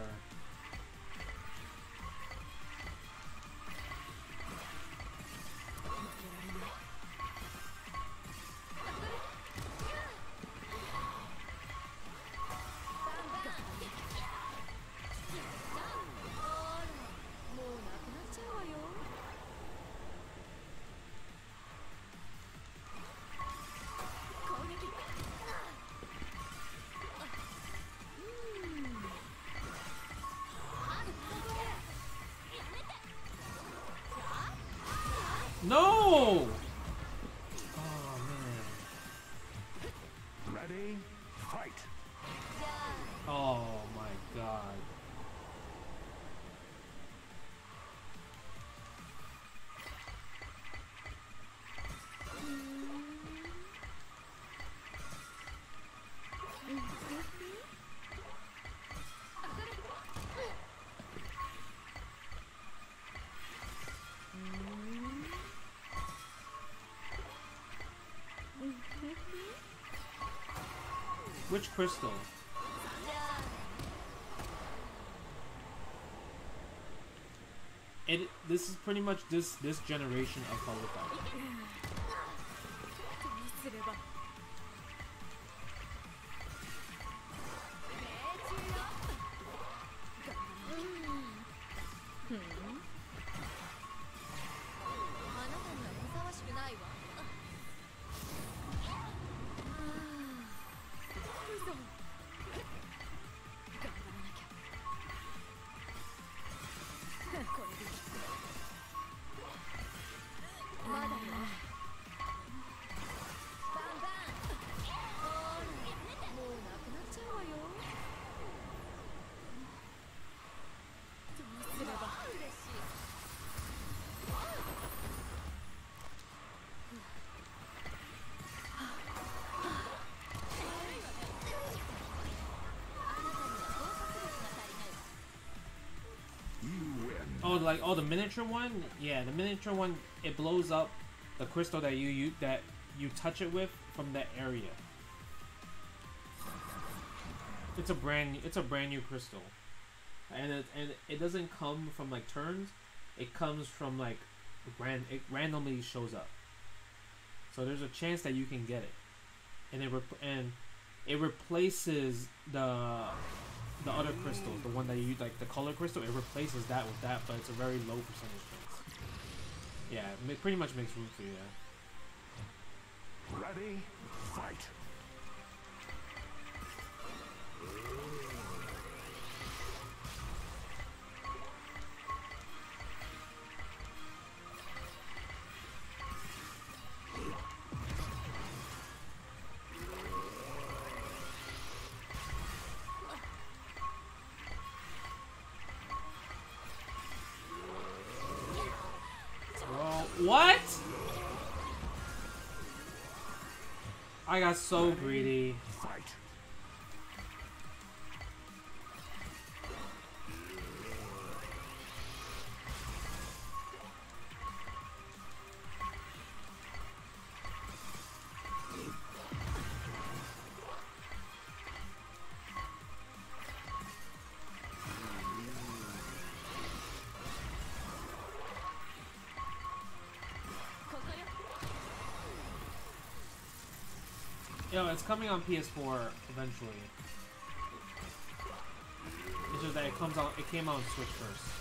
No! Oh man. Ready? Fight. Oh my god. Which crystal? It. This is pretty much this this generation of Puzzle Fighter. Oh, like oh, the miniature one, yeah, the miniature one. It blows up the crystal that you you that you touch it with from that area. It's a brand it's a brand new crystal, and it, and it doesn't come from like turns. It comes from like ran it randomly shows up. So there's a chance that you can get it, and it rep and it replaces the. The other crystal, the one that you like, the color crystal, it replaces that with that, but it's a very low percentage chance. Yeah, it pretty much makes room for you. Yeah. Ready, fight. I got so greedy. Yo, it's coming on P S four eventually. It's just that it comes out. It came out on Switch first.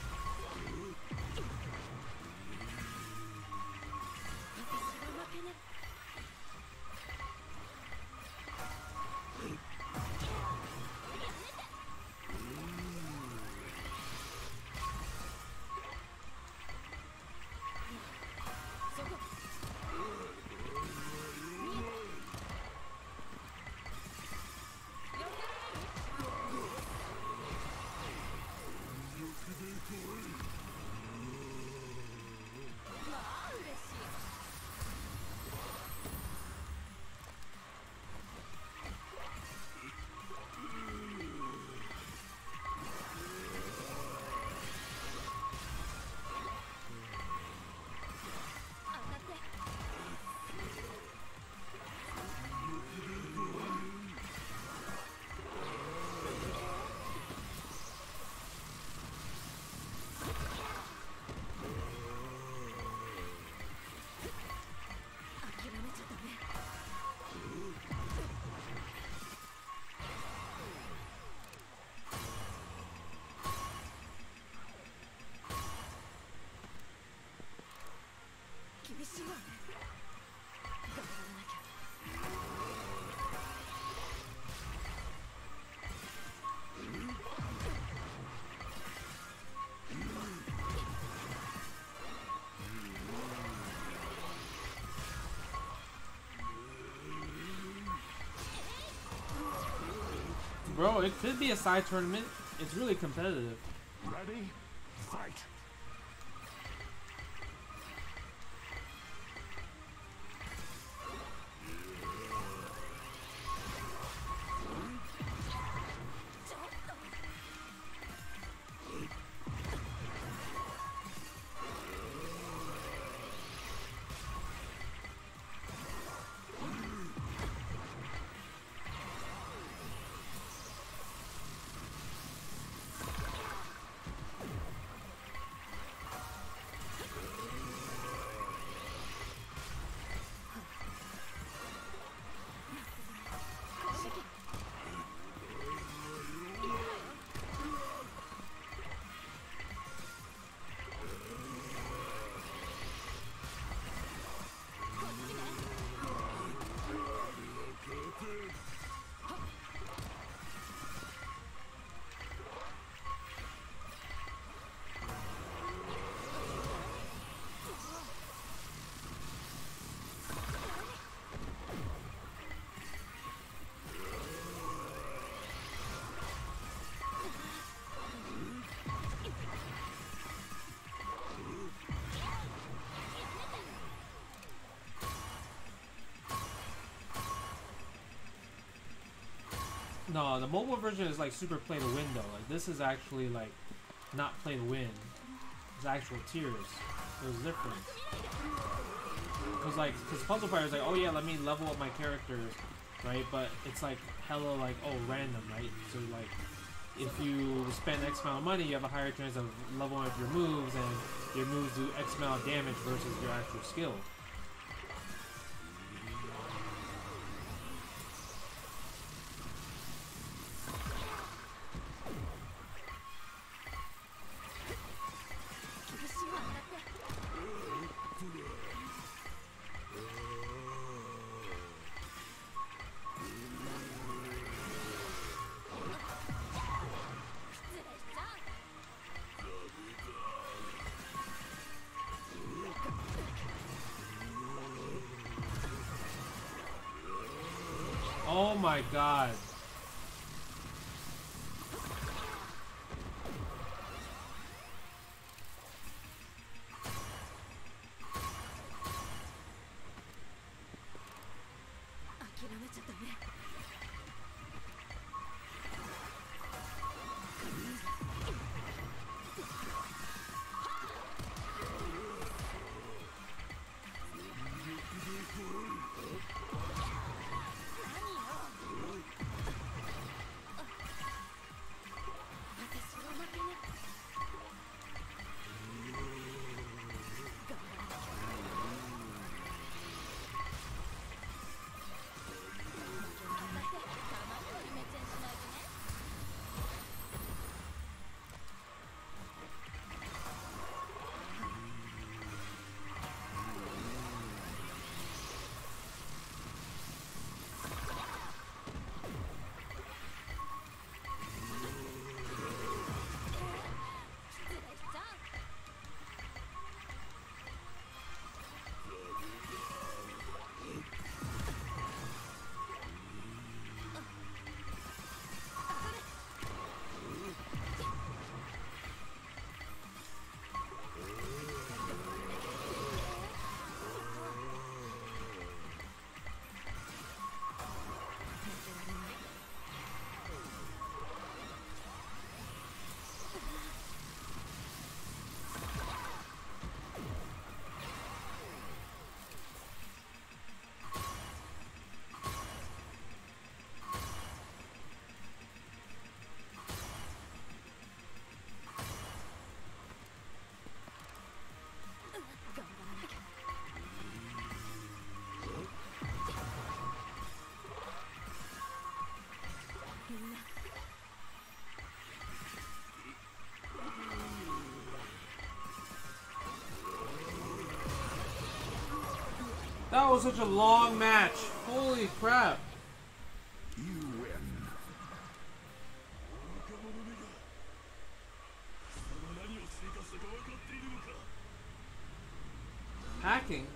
Bro, it could be a side tournament. It's really competitive. Ready? Fight. No, the mobile version is like super play to win though. Like this is actually like not play to win. It's actual tiers. There's a difference. Cause like, cause Puzzle Pirate is like, oh yeah, let me level up my characters, right? But it's like hella like oh random, right? So like, if you spend X amount of money, you have a higher chance of leveling up your moves, and your moves do X amount of damage versus your actual skill. Oh my god. That was such a long match. Holy crap. You win. Packing?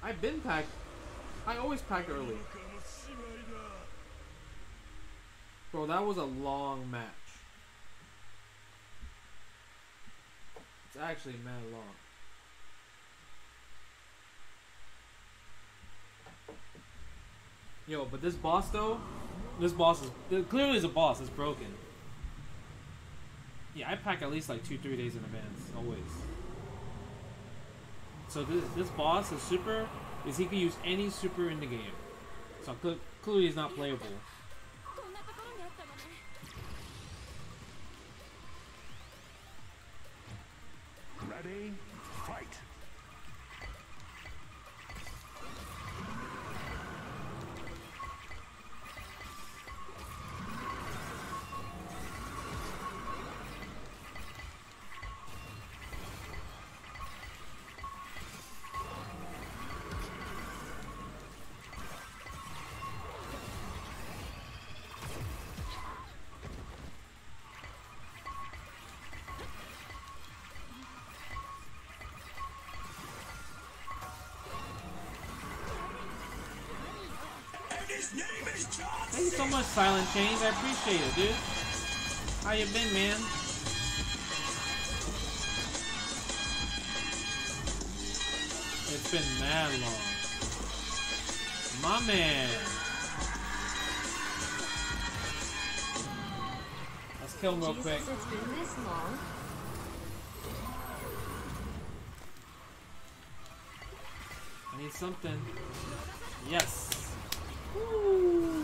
I've been packed. I always pack early. Bro, that was a long match. It's actually mad long. Yo, but this boss though, this boss is clearly is a boss. It's broken. Yeah, I pack at least like two, three days in advance, always. So this this boss, is super, is he can use any super in the game. So cl clearly he's not playable. Ready, fight. Thank you so much, Silent Chains. I appreciate it, dude. How you been, man? It's been mad long. My man. Let's kill him real quick. It's been this long. I need something. Yes. Ooh.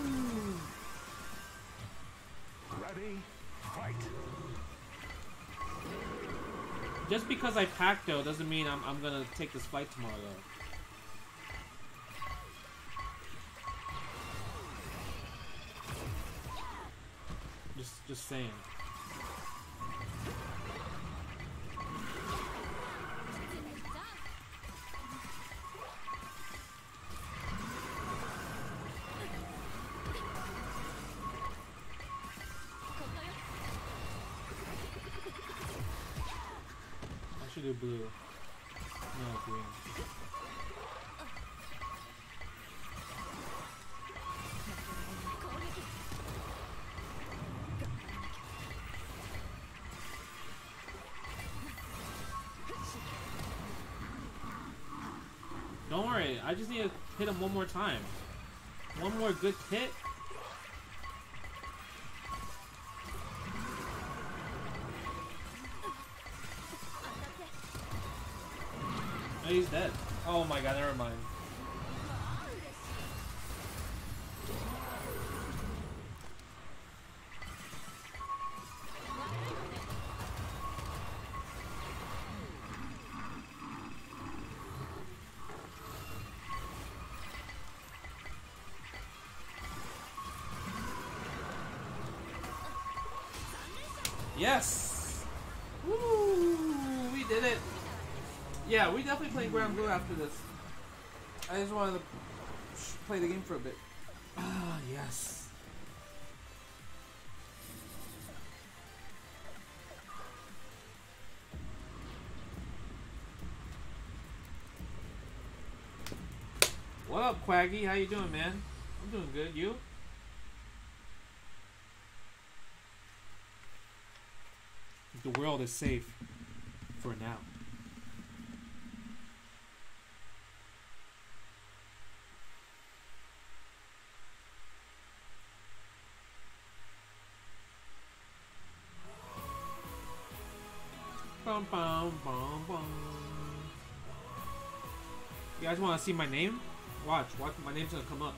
Ready, fight. Just because I packed though doesn't mean I'm I'm gonna take this flight tomorrow though. Just just saying. Blue. No, green. Don't worry, I just need to hit him one more time. One more good hit. He's dead. Oh my god, never mind. Yes! Woo! We did it! Yeah, we definitely play Grand Blue after this. I just wanted to play the game for a bit. Ah, yes. What up, Quaggy? How you doing, man? I'm doing good. You? The world is safe for now. You guys want to see my name? Watch, watch, my name's gonna come up.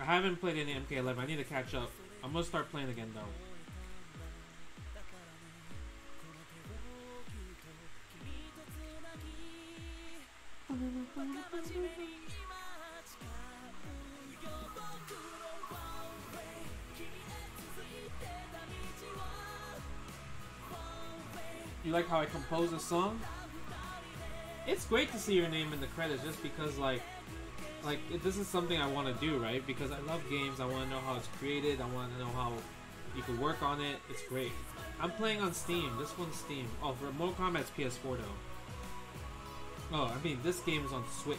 I haven't played any M K eleven, I need to catch up. I'm gonna start playing again though. You like how I compose a song? It's great to see your name in the credits, just because like, like this is something I want to do, right? Because I love games. I want to know how it's created. I want to know how you can work on it. It's great. I'm playing on Steam. This one's Steam. Oh, for Mortal Kombat's P S four though. Oh, I mean this game is on Switch.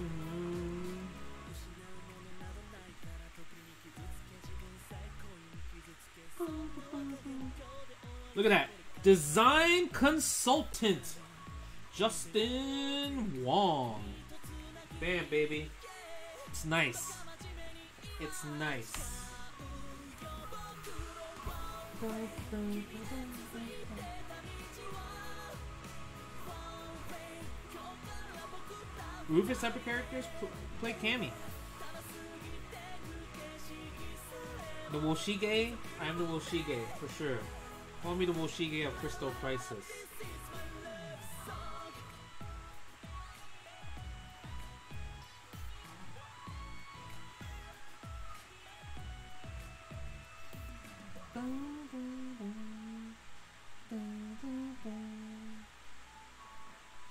Mm-hmm. Look at that. Design consultant Justin Wong. Bam, baby. It's nice. It's nice. Rufus separate characters play Cammy. The Woshige? I am the Woshige, for sure. Call me the Woshige of Crystal Crisis.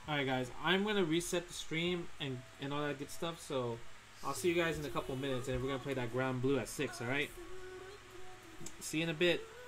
Alright guys, I'm gonna reset the stream and, and all that good stuff, so I'll see you guys in a couple minutes, and we're gonna play that Grand Blue at six, alright? See you in a bit.